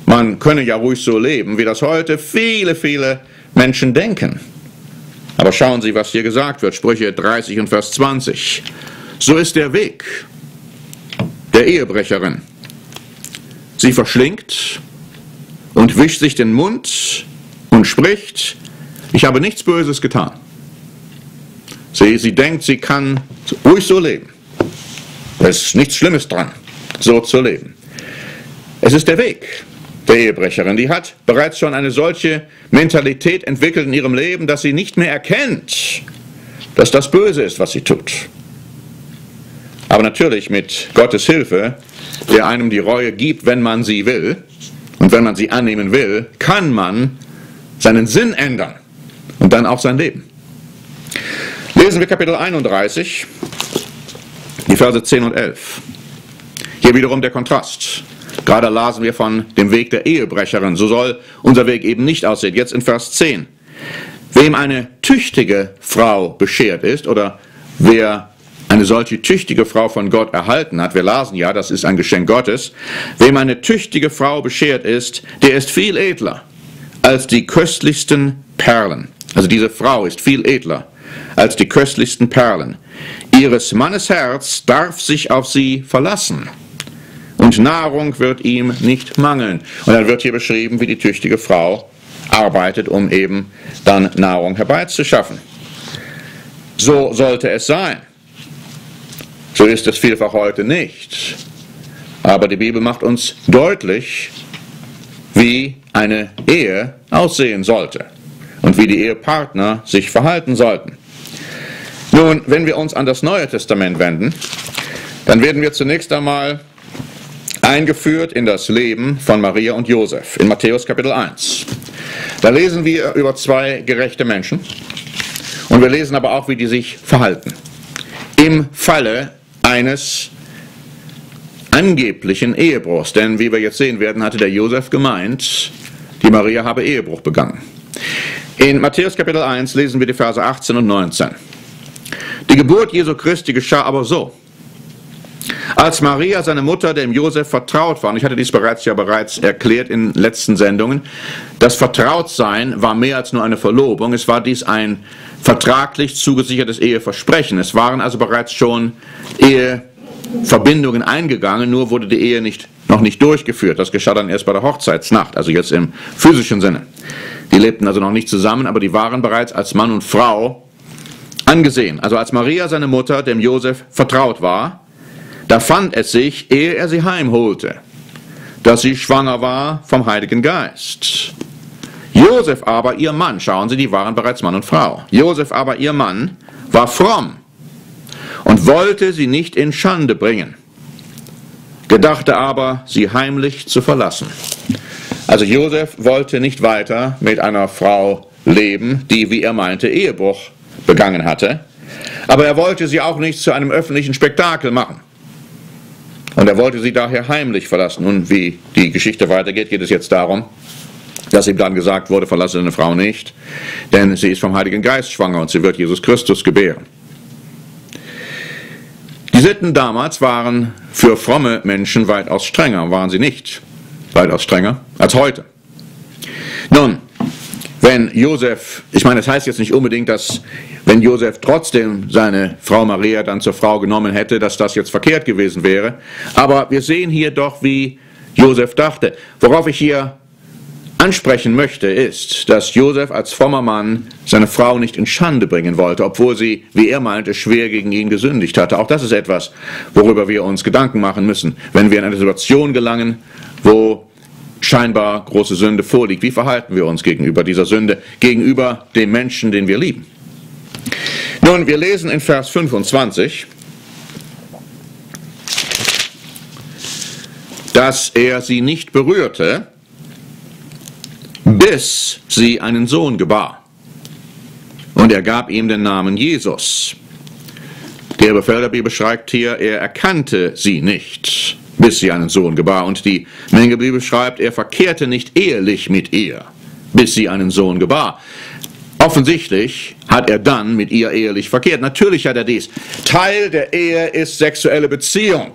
man könne ja ruhig so leben, wie das heute viele, viele Menschen denken. Aber schauen Sie, was hier gesagt wird, Sprüche 30 und Vers 20. So ist der Weg der Ehebrecherin. Sie verschlingt und wischt sich den Mund und spricht, ich habe nichts Böses getan. Sie denkt, sie kann ruhig so leben. Es ist nichts Schlimmes dran, so zu leben. Es ist der Weg der Ehebrecherin. Die hat bereits schon eine solche Mentalität entwickelt in ihrem Leben, dass sie nicht mehr erkennt, dass das Böse ist, was sie tut. Aber natürlich mit Gottes Hilfe, der einem die Reue gibt, wenn man sie will, und wenn man sie annehmen will, kann man seinen Sinn ändern und dann auch sein Leben. Lesen wir Kapitel 31, die Verse 10 und 11. Hier wiederum der Kontrast. Gerade lasen wir von dem Weg der Ehebrecherin. So soll unser Weg eben nicht aussehen. Jetzt in Vers 10. Wem eine tüchtige Frau beschert ist oder wer eine solche tüchtige Frau von Gott erhalten hat, wir lasen ja, das ist ein Geschenk Gottes, wem eine tüchtige Frau beschert ist, der ist viel edler als die köstlichsten Perlen. Also diese Frau ist viel edler als die köstlichsten Perlen. Ihres Mannes Herz darf sich auf sie verlassen und Nahrung wird ihm nicht mangeln. Und dann wird hier beschrieben, wie die tüchtige Frau arbeitet, um eben dann Nahrung herbeizuschaffen. So sollte es sein. So ist es vielfach heute nicht. Aber die Bibel macht uns deutlich, wie eine Ehe aussehen sollte und wie die Ehepartner sich verhalten sollten. Nun, wenn wir uns an das Neue Testament wenden, dann werden wir zunächst einmal eingeführt in das Leben von Maria und Josef, in Matthäus Kapitel 1. Da lesen wir über zwei gerechte Menschen und wir lesen aber auch, wie die sich verhalten. Im Falle eines angeblichen Ehebruchs, denn wie wir jetzt sehen werden, hatte der Josef gemeint, die Maria habe Ehebruch begangen. In Matthäus Kapitel 1 lesen wir die Verse 18 und 19. Die Geburt Jesu Christi geschah aber so, als Maria, seine Mutter, dem Josef vertraut war. Und ich hatte dies bereits erklärt in letzten Sendungen. Das Vertrautsein war mehr als nur eine Verlobung. Es war dies ein vertraglich zugesichertes Eheversprechen. Es waren also bereits schon Eheverbindungen eingegangen, nur wurde die Ehe noch nicht durchgeführt. Das geschah dann erst bei der Hochzeitsnacht, also jetzt im physischen Sinne. Die lebten also noch nicht zusammen, aber die waren bereits als Mann und Frau angesehen. Also als Maria, seine Mutter, dem Josef vertraut war, da fand es sich, ehe er sie heimholte, dass sie schwanger war vom Heiligen Geist. Josef aber, ihr Mann, schauen Sie, die waren bereits Mann und Frau. Josef aber, ihr Mann, war fromm und wollte sie nicht in Schande bringen, gedachte aber, sie heimlich zu verlassen. Also Josef wollte nicht weiter mit einer Frau leben, die, wie er meinte, Ehebruch begangen hatte, aber er wollte sie auch nicht zu einem öffentlichen Spektakel machen. Und er wollte sie daher heimlich verlassen. Nun, wie die Geschichte weitergeht, geht es jetzt darum, dass ihm dann gesagt wurde, verlasse deine Frau nicht, denn sie ist vom Heiligen Geist schwanger und sie wird Jesus Christus gebären. Die Sitten damals waren für fromme Menschen weitaus strenger, waren sie nicht weitaus strenger als heute. Nun, wenn Josef, ich meine, das heißt jetzt nicht unbedingt, dass wenn Josef trotzdem seine Frau Maria dann zur Frau genommen hätte, dass das jetzt verkehrt gewesen wäre, aber wir sehen hier doch, wie Josef dachte. Worauf ich hier ansprechen möchte, ist, dass Josef als frommer Mann seine Frau nicht in Schande bringen wollte, obwohl sie, wie er meinte, schwer gegen ihn gesündigt hatte. Auch das ist etwas, worüber wir uns Gedanken machen müssen, wenn wir in eine Situation gelangen, wo scheinbar große Sünde vorliegt. Wie verhalten wir uns gegenüber dieser Sünde, gegenüber dem Menschen, den wir lieben? Nun, wir lesen in Vers 25, dass er sie nicht berührte, bis sie einen Sohn gebar. Und er gab ihm den Namen Jesus. Der Befehl der Bibel schreibt hier, er erkannte sie nicht, bis sie einen Sohn gebar. Und die Menge Bibel schreibt, er verkehrte nicht ehelich mit ihr, bis sie einen Sohn gebar. Offensichtlich hat er dann mit ihr ehelich verkehrt. Natürlich hat er dies. Teil der Ehe ist sexuelle Beziehung.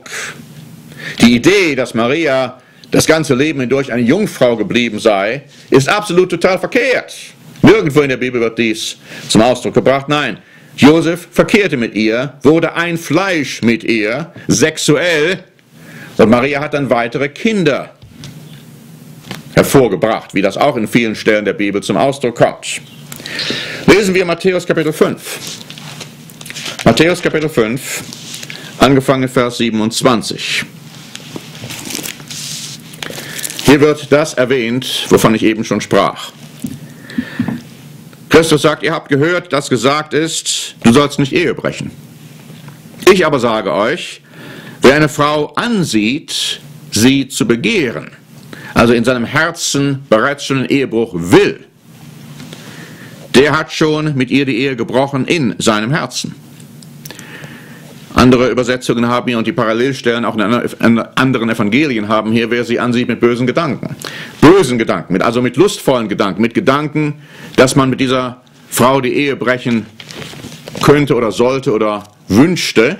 Die Idee, dass Maria das ganze Leben hindurch eine Jungfrau geblieben sei, ist absolut total verkehrt. Nirgendwo in der Bibel wird dies zum Ausdruck gebracht. Nein, Josef verkehrte mit ihr, wurde ein Fleisch mit ihr, sexuell, und Maria hat dann weitere Kinder hervorgebracht, wie das auch in vielen Stellen der Bibel zum Ausdruck kommt. Lesen wir Matthäus Kapitel 5. Matthäus Kapitel 5, angefangen Vers 27. Hier wird das erwähnt, wovon ich eben schon sprach. Christus sagt, ihr habt gehört, dass gesagt ist, du sollst nicht Ehe brechen. Ich aber sage euch, wer eine Frau ansieht, sie zu begehren, also in seinem Herzen bereits schon einen Ehebruch will, der hat schon mit ihr die Ehe gebrochen in seinem Herzen. Andere Übersetzungen haben hier und die Parallelstellen auch in anderen Evangelien haben hier, wer sie ansieht mit bösen Gedanken. Bösen Gedanken, also mit lustvollen Gedanken, mit Gedanken, dass man mit dieser Frau die Ehe brechen könnte oder sollte oder wünschte.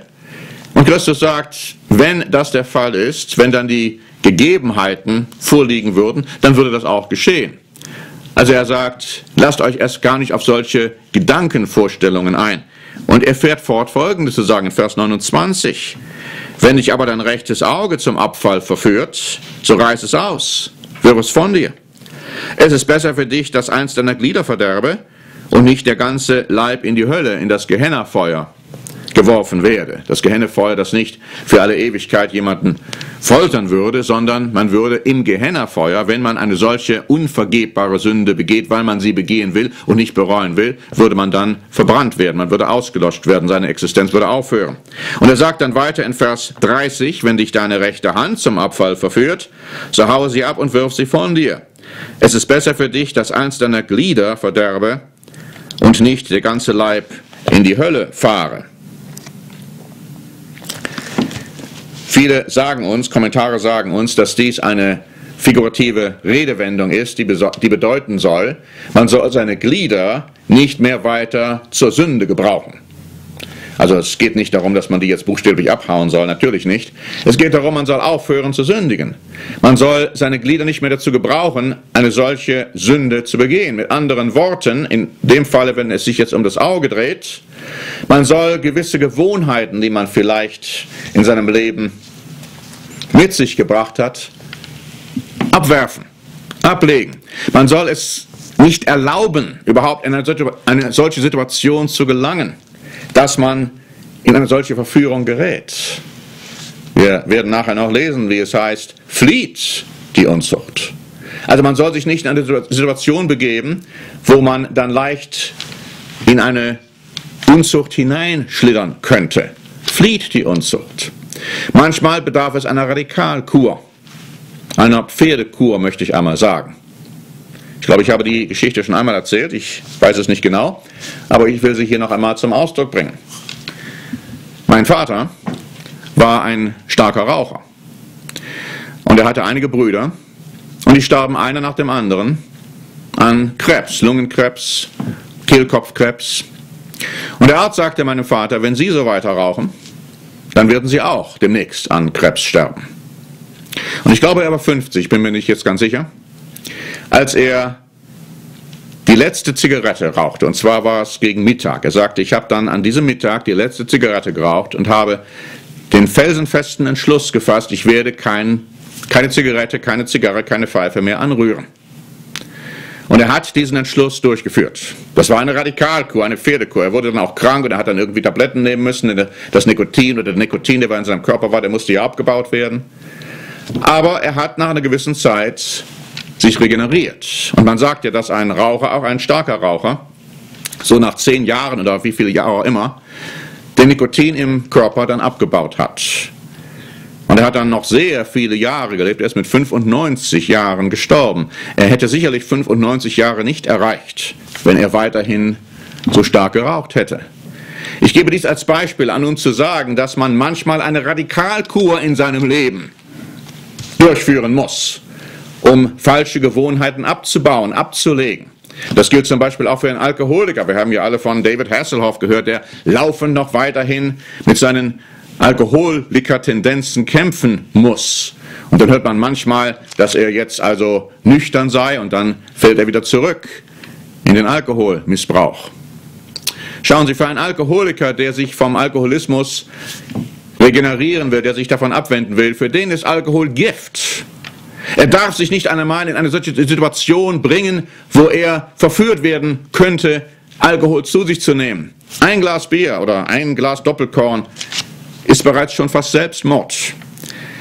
Und Christus sagt, wenn das der Fall ist, wenn dann die Gegebenheiten vorliegen würden, dann würde das auch geschehen. Also er sagt, lasst euch erst gar nicht auf solche Gedankenvorstellungen ein. Und er fährt fort, Folgendes zu sagen, in Vers 29. Wenn dich aber dein rechtes Auge zum Abfall verführt, so reiß es aus, wirf es von dir. Es ist besser für dich, dass eins deiner Glieder verderbe und nicht der ganze Leib in die Hölle, in das Gehennafeuer geworfen werde. Das Gehennafeuer, das nicht für alle Ewigkeit jemanden foltern würde, sondern man würde im Gehennafeuer, wenn man eine solche unvergebbare Sünde begeht, weil man sie begehen will und nicht bereuen will, würde man dann verbrannt werden, man würde ausgelöscht werden, seine Existenz würde aufhören. Und er sagt dann weiter in Vers 30, wenn dich deine rechte Hand zum Abfall verführt, so haue sie ab und wirf sie von dir. Es ist besser für dich, dass eins deiner Glieder verderbe und nicht der ganze Leib in die Hölle fahre. Viele sagen uns, Kommentare sagen uns, dass dies eine figurative Redewendung ist, die bedeuten soll, man soll seine Glieder nicht mehr weiter zur Sünde gebrauchen. Also es geht nicht darum, dass man die jetzt buchstäblich abhauen soll, natürlich nicht. Es geht darum, man soll aufhören zu sündigen. Man soll seine Glieder nicht mehr dazu gebrauchen, eine solche Sünde zu begehen. Mit anderen Worten, in dem Falle, wenn es sich jetzt um das Auge dreht, man soll gewisse Gewohnheiten, die man vielleicht in seinem Leben mit sich gebracht hat, abwerfen, ablegen. Man soll es nicht erlauben, überhaupt in eine solche Situation zu gelangen, dass man in eine solche Verführung gerät. Wir werden nachher noch lesen, wie es heißt, flieht die Unzucht. Also man soll sich nicht in eine Situation begeben, wo man dann leicht in eine Unzucht hineinschlittern könnte. Flieht die Unzucht. Manchmal bedarf es einer Radikalkur, einer Pferdekur, möchte ich einmal sagen. Ich glaube, ich habe die Geschichte schon einmal erzählt, ich weiß es nicht genau, aber ich will sie hier noch einmal zum Ausdruck bringen. Mein Vater war ein starker Raucher und er hatte einige Brüder und die starben einer nach dem anderen an Krebs, Lungenkrebs, Kehlkopfkrebs. Und der Arzt sagte meinem Vater, wenn Sie so weiter rauchen, dann werden Sie auch demnächst an Krebs sterben. Und ich glaube, er war 50, bin mir nicht jetzt ganz sicher, als er die letzte Zigarette rauchte, und zwar war es gegen Mittag. Er sagte, ich habe dann an diesem Mittag die letzte Zigarette geraucht und habe den felsenfesten Entschluss gefasst, ich werde keine Zigarette, keine Zigarre, keine Pfeife mehr anrühren. Und er hat diesen Entschluss durchgeführt. Das war eine Radikalkur, eine Pferdekur. Er wurde dann auch krank und er hat dann irgendwie Tabletten nehmen müssen. Das Nikotin oder der Nikotin, der in seinem Körper war, der musste ja abgebaut werden. Aber er hat nach einer gewissen Zeit sich regeneriert. Und man sagt ja, dass ein Raucher, auch ein starker Raucher, so nach 10 Jahren oder wie viele Jahre auch immer, den Nikotin im Körper dann abgebaut hat. Und er hat dann noch sehr viele Jahre gelebt. Er ist mit 95 Jahren gestorben. Er hätte sicherlich 95 Jahre nicht erreicht, wenn er weiterhin so stark geraucht hätte. Ich gebe dies als Beispiel an, um zu sagen, dass man manchmal eine Radikalkur in seinem Leben durchführen muss, um falsche Gewohnheiten abzubauen, abzulegen. Das gilt zum Beispiel auch für einen Alkoholiker. Wir haben ja alle von David Hasselhoff gehört, der laufend noch weiterhin mit seinen Alkoholiker-Tendenzen kämpfen muss. Und dann hört man manchmal, dass er jetzt also nüchtern sei und dann fällt er wieder zurück in den Alkoholmissbrauch. Schauen Sie, für einen Alkoholiker, der sich vom Alkoholismus regenerieren will, der sich davon abwenden will, für den ist Alkohol Gift. Er darf sich nicht einmal in eine solche Situation bringen, wo er verführt werden könnte, Alkohol zu sich zu nehmen. Ein Glas Bier oder ein Glas Doppelkorn ist bereits schon fast Selbstmord.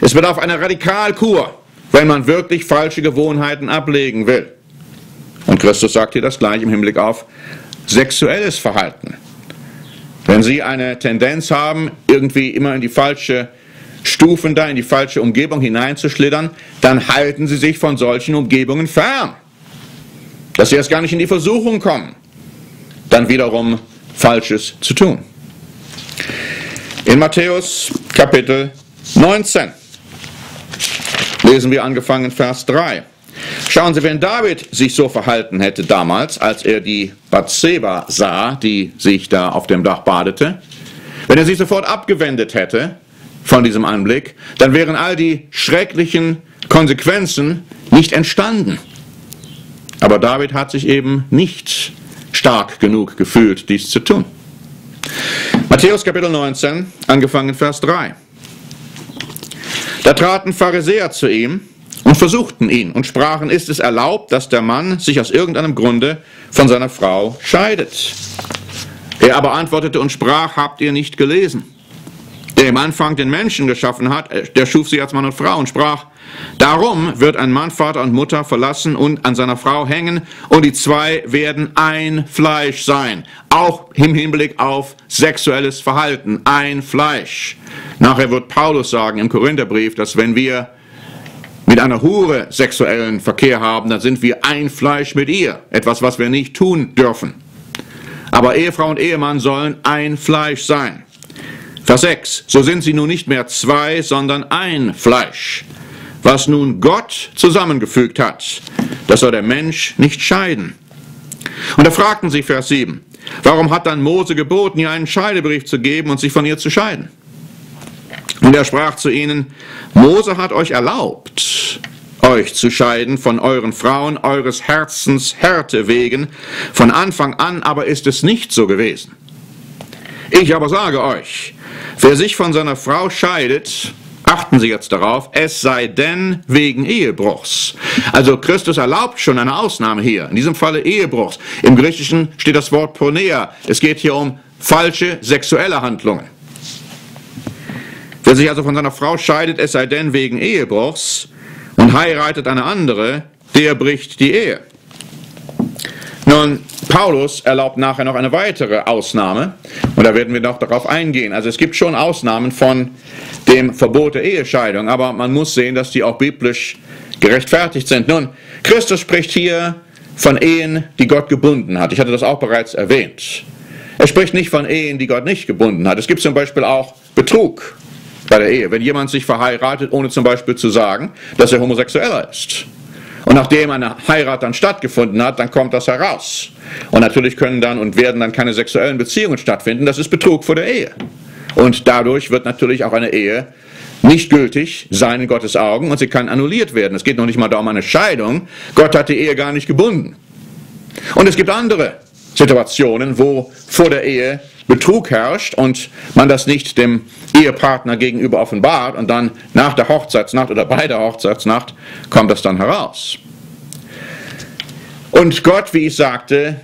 Es bedarf einer Radikalkur, wenn man wirklich falsche Gewohnheiten ablegen will. Und Christus sagt hier das gleich im Hinblick auf sexuelles Verhalten. Wenn Sie eine Tendenz haben, irgendwie immer in die falsche Stufen da, in die falsche Umgebung hineinzuschlittern, dann halten Sie sich von solchen Umgebungen fern. Dass Sie erst gar nicht in die Versuchung kommen, dann wiederum Falsches zu tun. In Matthäus Kapitel 19 lesen wir angefangen Vers 3. Schauen Sie, wenn David sich so verhalten hätte damals, als er die Bathseba sah, die sich da auf dem Dach badete, wenn er sich sofort abgewendet hätte von diesem Anblick, dann wären all die schrecklichen Konsequenzen nicht entstanden. Aber David hat sich eben nicht stark genug gefühlt, dies zu tun. Matthäus Kapitel 19, angefangen Vers 3. Da traten Pharisäer zu ihm und versuchten ihn und sprachen, ist es erlaubt, dass der Mann sich aus irgendeinem Grunde von seiner Frau scheidet? Er aber antwortete und sprach, habt ihr nicht gelesen? Der im Anfang den Menschen geschaffen hat, der schuf sie als Mann und Frau und sprach, darum wird ein Mann Vater und Mutter verlassen und an seiner Frau hängen und die zwei werden ein Fleisch sein. Auch im Hinblick auf sexuelles Verhalten, ein Fleisch. Nachher wird Paulus sagen im Korintherbrief, dass wenn wir mit einer Hure sexuellen Verkehr haben, dann sind wir ein Fleisch mit ihr. Etwas, was wir nicht tun dürfen. Aber Ehefrau und Ehemann sollen ein Fleisch sein. Vers 6, so sind sie nun nicht mehr zwei, sondern ein Fleisch. Was nun Gott zusammengefügt hat, das soll der Mensch nicht scheiden. Und da fragten sie, Vers 7, warum hat dann Mose geboten, ihr einen Scheidebrief zu geben und sich von ihr zu scheiden? Und er sprach zu ihnen, Mose hat euch erlaubt, euch zu scheiden von euren Frauen, eures Herzens Härte wegen. Von Anfang an aber ist es nicht so gewesen. Ich aber sage euch, wer sich von seiner Frau scheidet, achten Sie jetzt darauf, es sei denn wegen Ehebruchs. Also Christus erlaubt schon eine Ausnahme hier, in diesem Falle Ehebruchs. Im Griechischen steht das Wort Porneia. Es geht hier um falsche sexuelle Handlungen. Wer sich also von seiner Frau scheidet, es sei denn wegen Ehebruchs und heiratet eine andere, der bricht die Ehe. Nun, Paulus erlaubt nachher noch eine weitere Ausnahme und da werden wir noch darauf eingehen. Also es gibt schon Ausnahmen von dem Verbot der Ehescheidung, aber man muss sehen, dass die auch biblisch gerechtfertigt sind. Nun, Christus spricht hier von Ehen, die Gott gebunden hat. Ich hatte das auch bereits erwähnt. Er spricht nicht von Ehen, die Gott nicht gebunden hat. Es gibt zum Beispiel auch Betrug bei der Ehe, wenn jemand sich verheiratet, ohne zum Beispiel zu sagen, dass er homosexueller ist. Und nachdem eine Heirat dann stattgefunden hat, dann kommt das heraus. Und natürlich können dann und werden dann keine sexuellen Beziehungen stattfinden. Das ist Betrug vor der Ehe. Und dadurch wird natürlich auch eine Ehe nicht gültig sein in Gottes Augen und sie kann annulliert werden. Es geht noch nicht mal darum eine Scheidung. Gott hat die Ehe gar nicht gebunden. Und es gibt andere Situationen, wo vor der Ehe Betrug herrscht und man das nicht dem Ehepartner gegenüber offenbart und dann nach der Hochzeitsnacht oder bei der Hochzeitsnacht kommt das dann heraus. Und Gott, wie ich sagte,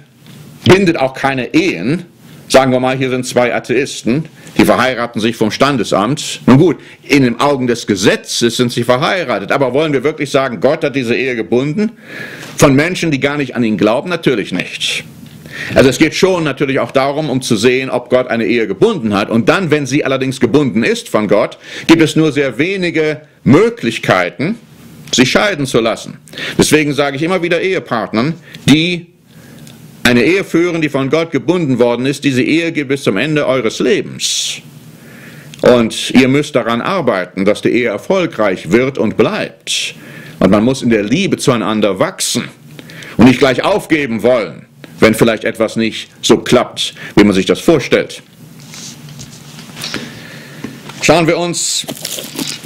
bindet auch keine Ehen. Sagen wir mal, hier sind zwei Atheisten, die verheiraten sich vom Standesamt. Nun gut, in den Augen des Gesetzes sind sie verheiratet. Aber wollen wir wirklich sagen, Gott hat diese Ehe gebunden? Von Menschen, die gar nicht an ihn glauben? Natürlich nicht. Also es geht schon natürlich auch darum, um zu sehen, ob Gott eine Ehe gebunden hat. Und dann, wenn sie allerdings gebunden ist von Gott, gibt es nur sehr wenige Möglichkeiten, sie scheiden zu lassen. Deswegen sage ich immer wieder Ehepartnern, die eine Ehe führen, die von Gott gebunden worden ist, diese Ehe geht bis zum Ende eures Lebens. Und ihr müsst daran arbeiten, dass die Ehe erfolgreich wird und bleibt. Und man muss in der Liebe zueinander wachsen und nicht gleich aufgeben wollen, wenn vielleicht etwas nicht so klappt, wie man sich das vorstellt. Schauen wir uns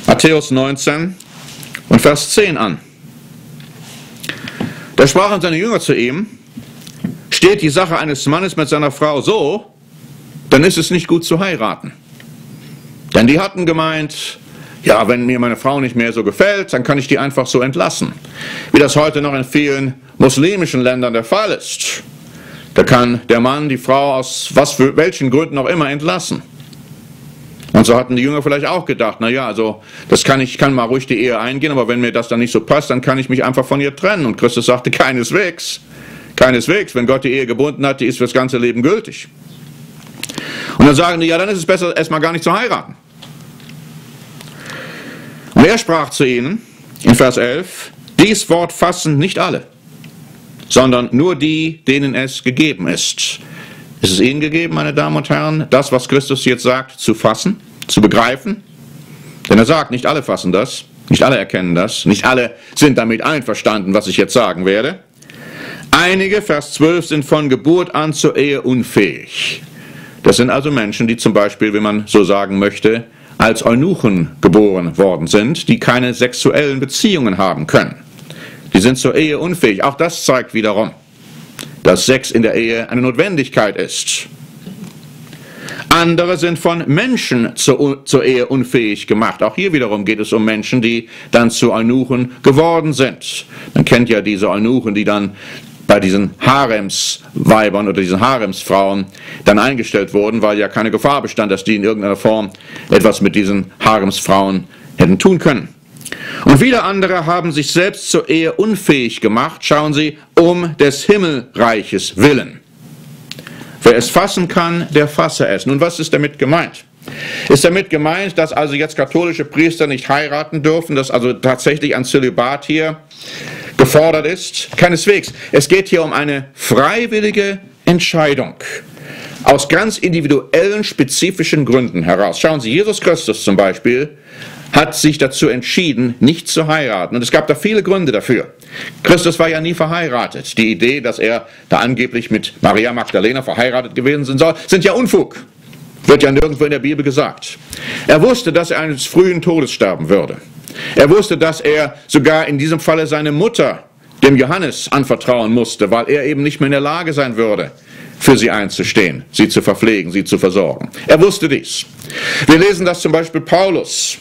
Matthäus 19 und Vers 10 an. Da sprachen seine Jünger zu ihm: Steht die Sache eines Mannes mit seiner Frau so, dann ist es nicht gut zu heiraten. Denn die hatten gemeint, ja, wenn mir meine Frau nicht mehr so gefällt, dann kann ich die einfach so entlassen. Wie das heute noch in vielen muslimischen Ländern der Fall ist. Da kann der Mann die Frau aus welchen Gründen auch immer entlassen. Und so hatten die Jünger vielleicht auch gedacht, naja, also das kann mal ruhig die Ehe eingehen, aber wenn mir das dann nicht so passt, dann kann ich mich einfach von ihr trennen. Und Christus sagte, keineswegs. Keineswegs, wenn Gott die Ehe gebunden hat, die ist fürs ganze Leben gültig. Und dann sagen die, ja, dann ist es besser, erstmal gar nicht zu heiraten. Und er sprach zu ihnen, in Vers 11, dies Wort fassen nicht alle, sondern nur die, denen es gegeben ist. Ist es ihnen gegeben, meine Damen und Herren, das, was Christus jetzt sagt, zu fassen, zu begreifen? Denn er sagt, nicht alle fassen das, nicht alle erkennen das, nicht alle sind damit einverstanden, was ich jetzt sagen werde. Einige, Vers 12, sind von Geburt an zur Ehe unfähig. Das sind also Menschen, die zum Beispiel, wenn man so sagen möchte, als Eunuchen geboren worden sind, die keine sexuellen Beziehungen haben können. Die sind zur Ehe unfähig. Auch das zeigt wiederum, dass Sex in der Ehe eine Notwendigkeit ist. Andere sind von Menschen zur Ehe unfähig gemacht. Auch hier wiederum geht es um Menschen, die dann zu Eunuchen geworden sind. Man kennt ja diese Eunuchen, die dann bei diesen Haremsweibern oder diesen Haremsfrauen dann eingestellt wurden, weil ja keine Gefahr bestand, dass die in irgendeiner Form etwas mit diesen Haremsfrauen hätten tun können. Und viele andere haben sich selbst zur Ehe unfähig gemacht, schauen Sie, um des Himmelreiches willen. Wer es fassen kann, der fasse es. Nun, was ist damit gemeint? Ist damit gemeint, dass also jetzt katholische Priester nicht heiraten dürfen, dass also tatsächlich ein Zölibat hier gefordert ist? Keineswegs. Es geht hier um eine freiwillige Entscheidung. Aus ganz individuellen, spezifischen Gründen heraus. Schauen Sie, Jesus Christus zum Beispiel hat sich dazu entschieden, nicht zu heiraten. Und es gab da viele Gründe dafür. Christus war ja nie verheiratet. Die Idee, dass er da angeblich mit Maria Magdalena verheiratet gewesen sein soll, sind ja Unfug. Wird ja nirgendwo in der Bibel gesagt. Er wusste, dass er eines frühen Todes sterben würde. Er wusste, dass er sogar in diesem Falle seine Mutter dem Johannes anvertrauen musste, weil er eben nicht mehr in der Lage sein würde, für sie einzustehen, sie zu verpflegen, sie zu versorgen. Er wusste dies. Wir lesen, dass zum Beispiel Paulus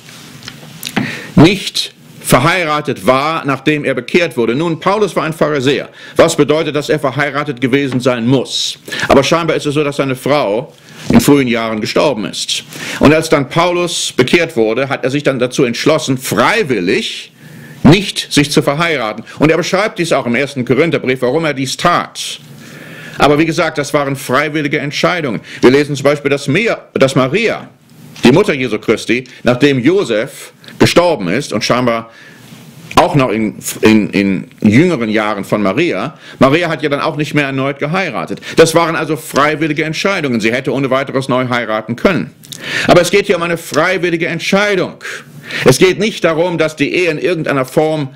nicht verheiratet war, nachdem er bekehrt wurde. Nun, Paulus war ein Pharisäer, was bedeutet, dass er verheiratet gewesen sein muss. Aber scheinbar ist es so, dass seine Frau in frühen Jahren gestorben ist. Und als dann Paulus bekehrt wurde, hat er sich dann dazu entschlossen, freiwillig nicht sich zu verheiraten. Und er beschreibt dies auch im 1. Korintherbrief, warum er dies tat. Aber wie gesagt, das waren freiwillige Entscheidungen. Wir lesen zum Beispiel, dass Maria, die Mutter Jesu Christi, nachdem Josef gestorben ist und scheinbar auch noch in jüngeren Jahren von Maria. Maria hat ja dann auch nicht mehr erneut geheiratet. Das waren also freiwillige Entscheidungen. Sie hätte ohne weiteres neu heiraten können. Aber es geht hier um eine freiwillige Entscheidung. Es geht nicht darum, dass die Ehe in irgendeiner Form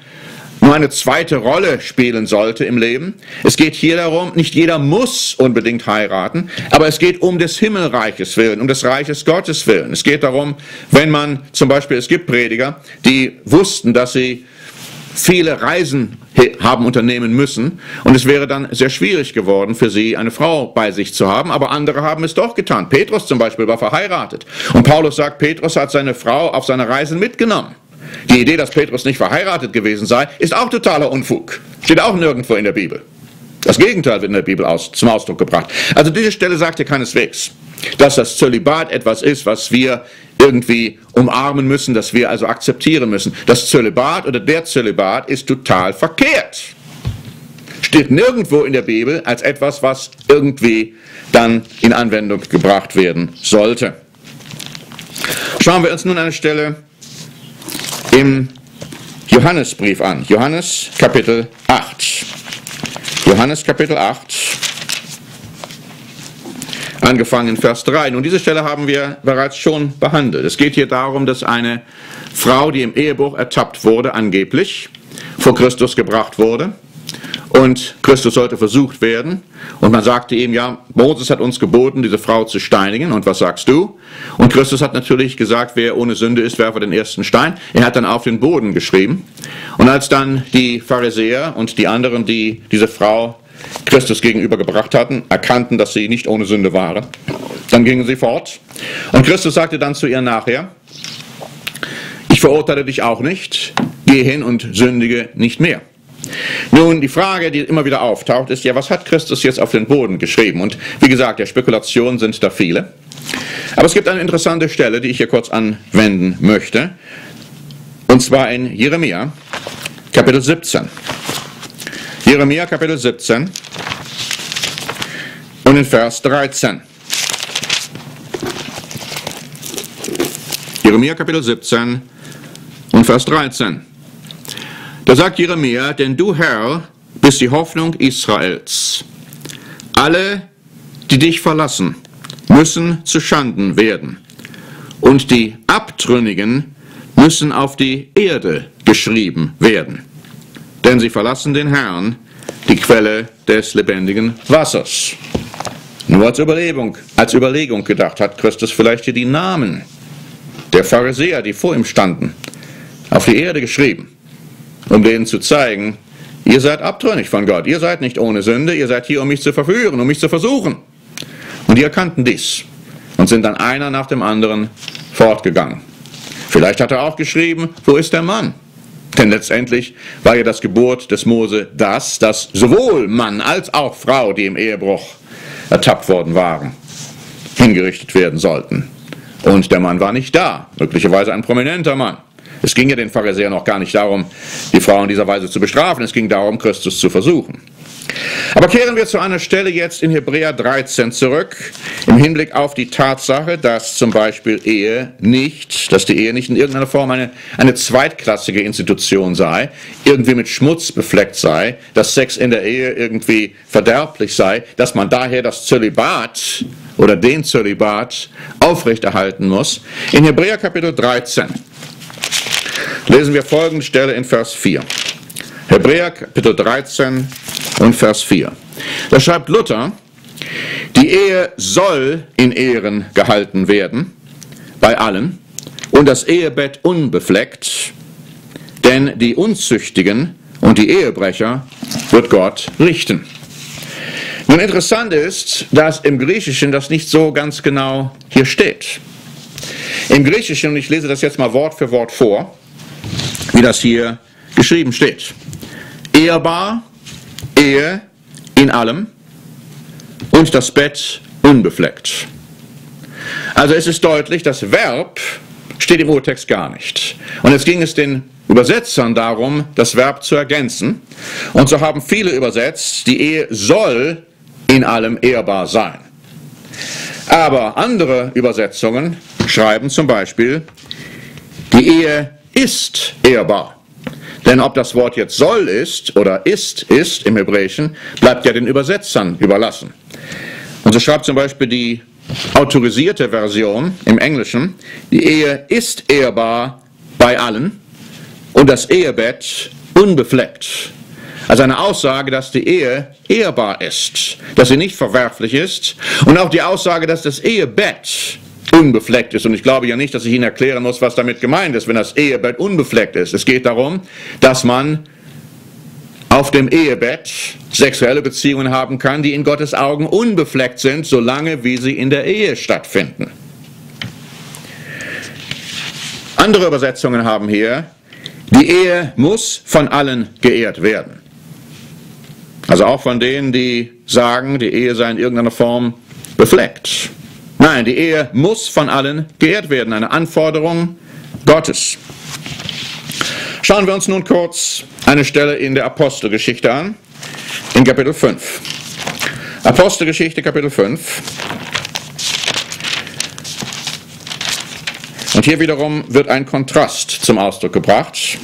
nur eine zweite Rolle spielen sollte im Leben. Es geht hier darum, nicht jeder muss unbedingt heiraten, aber es geht um des Himmelreiches willen, um des Reiches Gottes willen. Es geht darum, wenn man zum Beispiel, es gibt Prediger, die wussten, dass sie viele Reisen haben unternehmen müssen und es wäre dann sehr schwierig geworden für sie, eine Frau bei sich zu haben, aber andere haben es doch getan. Petrus zum Beispiel war verheiratet und Paulus sagt, Petrus hat seine Frau auf seine Reisen mitgenommen. Die Idee, dass Petrus nicht verheiratet gewesen sei, ist auch totaler Unfug. Steht auch nirgendwo in der Bibel. Das Gegenteil wird in der Bibel zum Ausdruck gebracht. Also diese Stelle sagt ja keineswegs, dass das Zölibat etwas ist, was wir irgendwie umarmen müssen, dass wir also akzeptieren müssen. Das Zölibat oder der Zölibat ist total verkehrt. Steht nirgendwo in der Bibel als etwas, was irgendwie dann in Anwendung gebracht werden sollte. Schauen wir uns nun eine Stelle im Johannesbrief an. Johannes Kapitel 8. Johannes Kapitel 8, angefangen in Vers 3. Nun, diese Stelle haben wir bereits schon behandelt. Es geht hier darum, dass eine Frau, die im Ehebruch ertappt wurde, angeblich vor Christus gebracht wurde. Und Christus sollte versucht werden. Und man sagte ihm, ja, Moses hat uns geboten, diese Frau zu steinigen. Und was sagst du? Und Christus hat natürlich gesagt, wer ohne Sünde ist, werfe den ersten Stein. Er hat dann auf den Boden geschrieben. Und als dann die Pharisäer und die anderen, die diese Frau Christus gegenübergebracht hatten, erkannten, dass sie nicht ohne Sünde waren, dann gingen sie fort. Und Christus sagte dann zu ihr nachher, ich verurteile dich auch nicht, geh hin und sündige nicht mehr. Nun, die Frage, die immer wieder auftaucht, ist ja, was hat Christus jetzt auf den Boden geschrieben? Und wie gesagt, der Spekulationen sind da viele. Aber es gibt eine interessante Stelle, die ich hier kurz anwenden möchte. Und zwar in Jeremia, Kapitel 17. Jeremia, Kapitel 17 und in Vers 13. Jeremia, Kapitel 17 und Vers 13. Da sagt Jeremia, denn du, Herr, bist die Hoffnung Israels. Alle, die dich verlassen, müssen zu Schanden werden. Und die Abtrünnigen müssen auf die Erde geschrieben werden. Denn sie verlassen den Herrn, die Quelle des lebendigen Wassers. Nur als Überlegung gedacht, hat Christus vielleicht hier die Namen der Pharisäer, die vor ihm standen, auf die Erde geschrieben, um denen zu zeigen, ihr seid abtrünnig von Gott, ihr seid nicht ohne Sünde, ihr seid hier, um mich zu verführen, um mich zu versuchen. Und die erkannten dies und sind dann einer nach dem anderen fortgegangen. Vielleicht hat er auch geschrieben, wo ist der Mann? Denn letztendlich war ja das Gebot des Mose das, dass sowohl Mann als auch Frau, die im Ehebruch ertappt worden waren, hingerichtet werden sollten. Und der Mann war nicht da, möglicherweise ein prominenter Mann. Es ging ja den Pharisäern auch gar nicht darum, die Frau in dieser Weise zu bestrafen. Es ging darum, Christus zu versuchen. Aber kehren wir zu einer Stelle jetzt in Hebräer 13 zurück, im Hinblick auf die Tatsache, dass zum Beispiel die Ehe nicht in irgendeiner Form eine zweitklassige Institution sei, irgendwie mit Schmutz befleckt sei, dass Sex in der Ehe irgendwie verderblich sei, dass man daher das Zölibat oder den Zölibat aufrechterhalten muss. In Hebräer Kapitel 13 lesen wir folgende Stelle in Vers 4. Hebräer Kapitel 13 und Vers 4. Da schreibt Luther, die Ehe soll in Ehren gehalten werden, bei allen, und das Ehebett unbefleckt, denn die Unzüchtigen und die Ehebrecher wird Gott richten. Nun, interessant ist, dass im Griechischen das nicht so ganz genau hier steht. Im Griechischen, und ich lese das jetzt mal Wort für Wort vor, wie das hier geschrieben steht. Ehebar, Ehe in allem und das Bett unbefleckt. Also es ist deutlich, das Verb steht im Urtext gar nicht. Und jetzt ging es den Übersetzern darum, das Verb zu ergänzen. Und so haben viele übersetzt, die Ehe soll in allem ehrbar sein. Aber andere Übersetzungen schreiben zum Beispiel, die Ehe ist ehrbar. Denn ob das Wort jetzt soll ist oder ist im Hebräischen, bleibt ja den Übersetzern überlassen. Und so schreibt zum Beispiel die autorisierte Version im Englischen, die Ehe ist ehrbar bei allen und das Ehebett unbefleckt. Also eine Aussage, dass die Ehe ehrbar ist, dass sie nicht verwerflich ist, und auch die Aussage, dass das Ehebett unbefleckt ist. Und ich glaube ja nicht, dass ich Ihnen erklären muss, was damit gemeint ist, wenn das Ehebett unbefleckt ist. Es geht darum, dass man auf dem Ehebett sexuelle Beziehungen haben kann, die in Gottes Augen unbefleckt sind, solange wie sie in der Ehe stattfinden. Andere Übersetzungen haben hier, die Ehe muss von allen geehrt werden. Also auch von denen, die sagen, die Ehe sei in irgendeiner Form befleckt. Nein, die Ehe muss von allen geehrt werden, eine Anforderung Gottes. Schauen wir uns nun kurz eine Stelle in der Apostelgeschichte an, in Kapitel 5. Apostelgeschichte, Kapitel 5. Und hier wiederum wird ein Kontrast zum Ausdruck gebracht.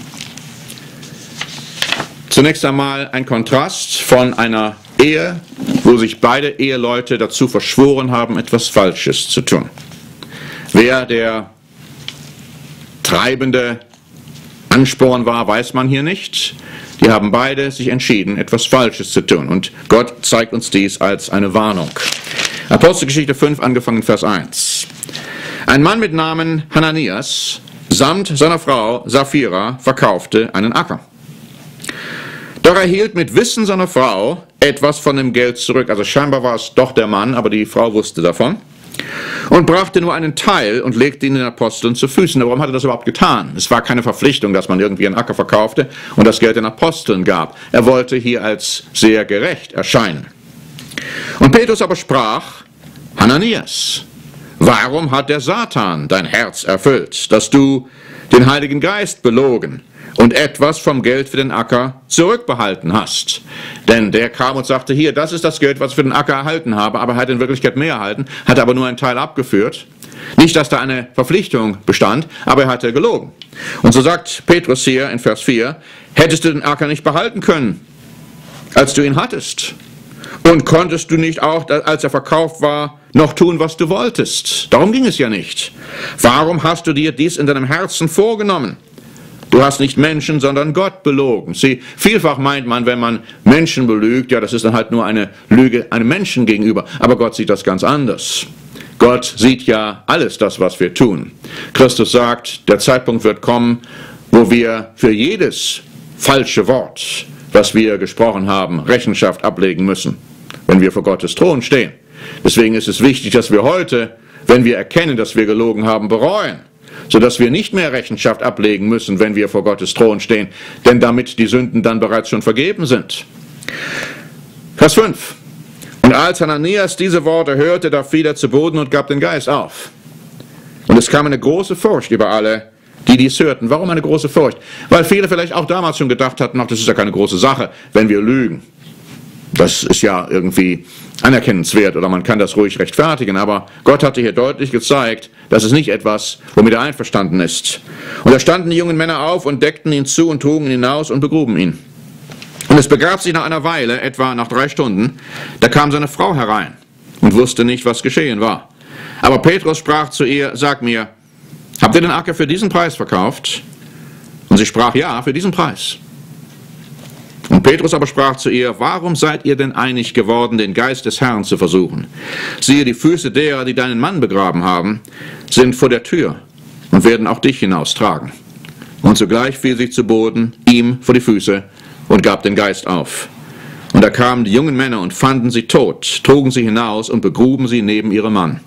Zunächst einmal ein Kontrast von einer Ehe, wo sich beide Eheleute dazu verschworen haben, etwas Falsches zu tun. Wer der treibende Ansporn war, weiß man hier nicht. Die haben beide sich entschieden, etwas Falsches zu tun. Und Gott zeigt uns dies als eine Warnung. Apostelgeschichte 5, angefangen Vers 1. Ein Mann mit Namen Hananias samt seiner Frau Sapphira verkaufte einen Acker. Doch erhielt mit Wissen seiner Frau etwas von dem Geld zurück. Also scheinbar war es doch der Mann, aber die Frau wusste davon. Und brachte nur einen Teil und legte ihn den Aposteln zu Füßen. Warum hat er das überhaupt getan? Es war keine Verpflichtung, dass man irgendwie einen Acker verkaufte und das Geld den Aposteln gab. Er wollte hier als sehr gerecht erscheinen. Und Petrus aber sprach: Hananias, warum hat der Satan dein Herz erfüllt, dass du den Heiligen Geist belogen und etwas vom Geld für den Acker zurückbehalten hast? Denn der kam und sagte, hier, das ist das Geld, was ich für den Acker erhalten habe, aber er hat in Wirklichkeit mehr erhalten, hat aber nur einen Teil abgeführt. Nicht, dass da eine Verpflichtung bestand, aber er hatte gelogen. Und so sagt Petrus hier in Vers 4, hättest du den Acker nicht behalten können, als du ihn hattest? Und konntest du nicht auch, als er verkauft war, noch tun, was du wolltest? Darum ging es ja nicht. Warum hast du dir dies in deinem Herzen vorgenommen? Du hast nicht Menschen, sondern Gott belogen. Sieh, vielfach meint man, wenn man Menschen belügt, ja, das ist dann halt nur eine Lüge einem Menschen gegenüber. Aber Gott sieht das ganz anders. Gott sieht ja alles das, was wir tun. Christus sagt, der Zeitpunkt wird kommen, wo wir für jedes falsche Wort, was wir gesprochen haben, Rechenschaft ablegen müssen, wenn wir vor Gottes Thron stehen. Deswegen ist es wichtig, dass wir heute, wenn wir erkennen, dass wir gelogen haben, bereuen, sodass wir nicht mehr Rechenschaft ablegen müssen, wenn wir vor Gottes Thron stehen, denn damit die Sünden dann bereits schon vergeben sind. Vers 5. Und als Hananias diese Worte hörte, da fiel er zu Boden und gab den Geist auf. Und es kam eine große Furcht über alle, die dies hörten. Warum eine große Furcht? Weil viele vielleicht auch damals schon gedacht hatten, ach, das ist ja keine große Sache, wenn wir lügen. Das ist ja irgendwie anerkennenswert oder man kann das ruhig rechtfertigen, aber Gott hatte hier deutlich gezeigt, das ist nicht etwas, womit er einverstanden ist. Und da standen die jungen Männer auf und deckten ihn zu und trugen ihn hinaus und begruben ihn. Und es begab sich nach einer Weile, etwa nach 3 Stunden, da kam seine Frau herein und wusste nicht, was geschehen war. Aber Petrus sprach zu ihr, sag mir, habt ihr den Acker für diesen Preis verkauft? Und sie sprach, ja, für diesen Preis. Und Petrus aber sprach zu ihr, warum seid ihr denn einig geworden, den Geist des Herrn zu versuchen? Siehe, die Füße derer, die deinen Mann begraben haben, sind vor der Tür und werden auch dich hinaustragen. Und sogleich fiel sie zu Boden, ihm vor die Füße und gab den Geist auf. Und da kamen die jungen Männer und fanden sie tot, trugen sie hinaus und begruben sie neben ihrem Mann.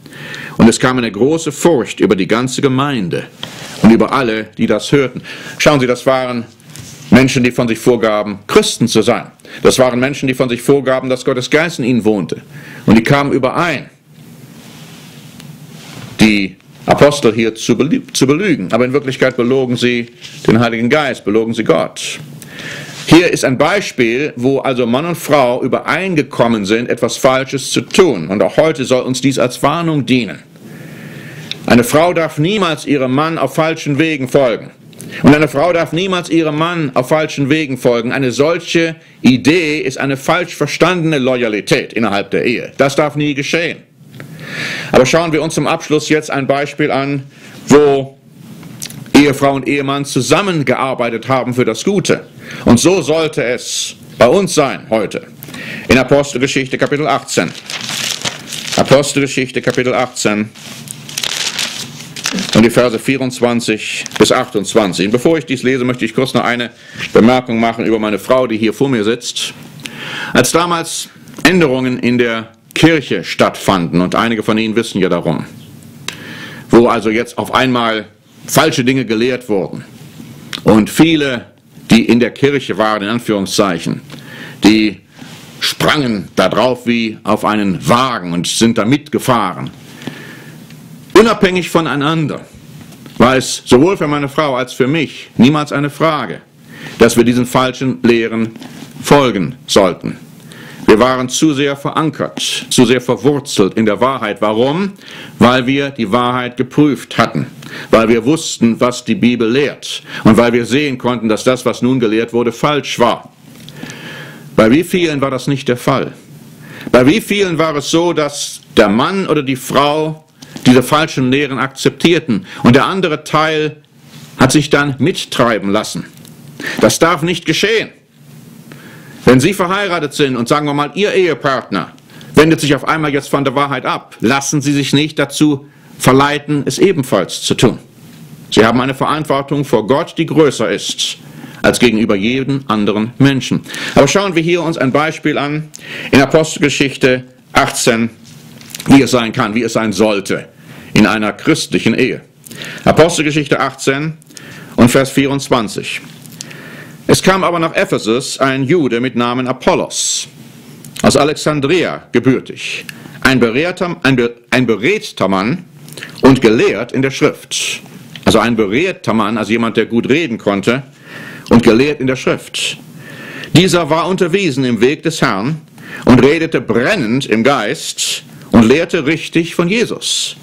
Und es kam eine große Furcht über die ganze Gemeinde und über alle, die das hörten. Schauen Sie, das waren Menschen, die von sich vorgaben, Christen zu sein. Das waren Menschen, die von sich vorgaben, dass Gottes Geist in ihnen wohnte. Und die kamen überein, die Apostel hier zu belügen. Aber in Wirklichkeit belogen sie den Heiligen Geist, belogen sie Gott. Hier ist ein Beispiel, wo also Mann und Frau übereingekommen sind, etwas Falsches zu tun. Und auch heute soll uns dies als Warnung dienen. Eine Frau darf niemals ihrem Mann auf falschen Wegen folgen. Und eine Frau darf niemals ihrem Mann auf falschen Wegen folgen. Eine solche Idee ist eine falsch verstandene Loyalität innerhalb der Ehe. Das darf nie geschehen. Aber schauen wir uns zum Abschluss jetzt ein Beispiel an, wo Ehefrau und Ehemann zusammengearbeitet haben für das Gute. Und so sollte es bei uns sein heute. In Apostelgeschichte Kapitel 18. Apostelgeschichte Kapitel 18. Und die Verse 24 bis 28. Und bevor ich dies lese, möchte ich kurz noch eine Bemerkung machen über meine Frau, die hier vor mir sitzt. Als damals Änderungen in der Kirche stattfanden, und einige von Ihnen wissen ja darum, wo also jetzt auf einmal falsche Dinge gelehrt wurden und viele, die in der Kirche waren, in Anführungszeichen, die sprangen darauf wie auf einen Wagen und sind da mitgefahren. Unabhängig voneinander war es sowohl für meine Frau als für mich niemals eine Frage, dass wir diesen falschen Lehren folgen sollten. Wir waren zu sehr verankert, zu sehr verwurzelt in der Wahrheit. Warum? Weil wir die Wahrheit geprüft hatten, weil wir wussten, was die Bibel lehrt und weil wir sehen konnten, dass das, was nun gelehrt wurde, falsch war. Bei wie vielen war das nicht der Fall? Bei wie vielen war es so, dass der Mann oder die Frau diese falschen Lehren akzeptierten und der andere Teil hat sich dann mittreiben lassen? Das darf nicht geschehen. Wenn Sie verheiratet sind und sagen wir mal, Ihr Ehepartner wendet sich auf einmal jetzt von der Wahrheit ab, lassen Sie sich nicht dazu verleiten, es ebenfalls zu tun. Sie haben eine Verantwortung vor Gott, die größer ist als gegenüber jedem anderen Menschen. Aber schauen wir hier uns ein Beispiel an in Apostelgeschichte 18, wie es sein kann, wie es sein sollte in einer christlichen Ehe. Apostelgeschichte 18 und Vers 24. Es kam aber nach Ephesus ein Jude mit Namen Apollos, aus Alexandria gebürtig, ein beredter Mann und gelehrt in der Schrift. Also ein beredter Mann, also jemand, der gut reden konnte und gelehrt in der Schrift. Dieser war unterwiesen im Weg des Herrn und redete brennend im Geist und lehrte richtig von Jesus.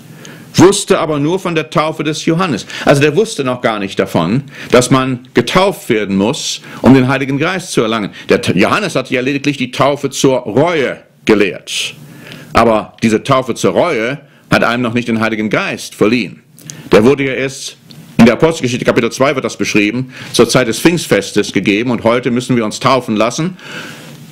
Wusste aber nur von der Taufe des Johannes. Also der wusste noch gar nicht davon, dass man getauft werden muss, um den Heiligen Geist zu erlangen. Der Johannes hatte ja lediglich die Taufe zur Reue gelehrt. Aber diese Taufe zur Reue hat einem noch nicht den Heiligen Geist verliehen. Der wurde ja erst, in der Apostelgeschichte Kapitel 2 wird das beschrieben, zur Zeit des Pfingstfestes gegeben und heute müssen wir uns taufen lassen,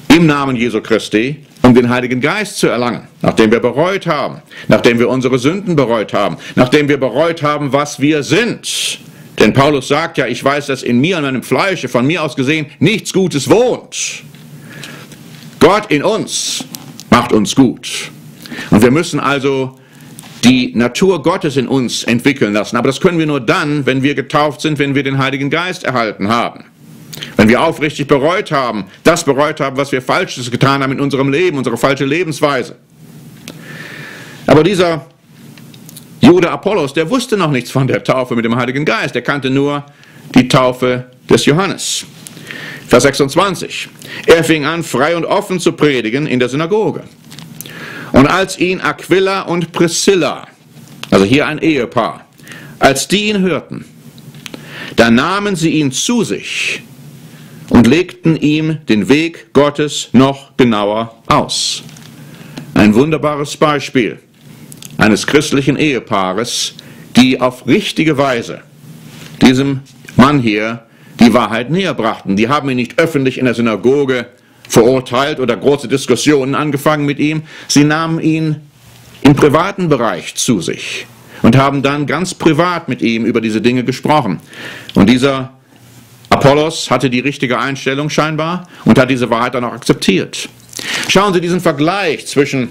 im Namen Jesu Christi, um den Heiligen Geist zu erlangen, nachdem wir bereut haben, nachdem wir unsere Sünden bereut haben, nachdem wir bereut haben, was wir sind. Denn Paulus sagt ja, ich weiß, dass in mir und meinem Fleische, von mir aus gesehen, nichts Gutes wohnt. Gott in uns macht uns gut. Und wir müssen also die Natur Gottes in uns entwickeln lassen. Aber das können wir nur dann, wenn wir getauft sind, wenn wir den Heiligen Geist erhalten haben. Wenn wir aufrichtig bereut haben, das bereut haben, was wir Falsches getan haben in unserem Leben, unsere falsche Lebensweise. Aber dieser Jude Apollos, der wusste noch nichts von der Taufe mit dem Heiligen Geist. Er kannte nur die Taufe des Johannes. Vers 26. Er fing an, frei und offen zu predigen in der Synagoge. Und als ihn Aquila und Priscilla, also hier ein Ehepaar, als die ihn hörten, da nahmen sie ihn zu sich und legten ihm den Weg Gottes noch genauer aus. Ein wunderbares Beispiel eines christlichen Ehepaares, die auf richtige Weise diesem Mann hier die Wahrheit näher brachten. Die haben ihn nicht öffentlich in der Synagoge verurteilt oder große Diskussionen angefangen mit ihm. Sie nahmen ihn im privaten Bereich zu sich und haben dann ganz privat mit ihm über diese Dinge gesprochen. Und dieser Apollos hatte die richtige Einstellung scheinbar und hat diese Wahrheit dann auch akzeptiert. Schauen Sie diesen Vergleich zwischen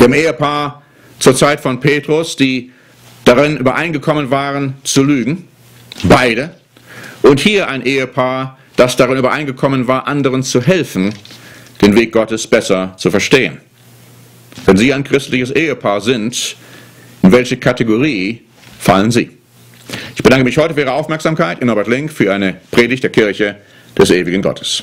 dem Ehepaar zur Zeit von Petrus, die darin übereingekommen waren, zu lügen, beide, und hier ein Ehepaar, das darin übereingekommen war, anderen zu helfen, den Weg Gottes besser zu verstehen. Wenn Sie ein christliches Ehepaar sind, in welche Kategorie fallen Sie? Ich bedanke mich heute für Ihre Aufmerksamkeit in Norbert Link für eine Predigt der Kirche des ewigen Gottes.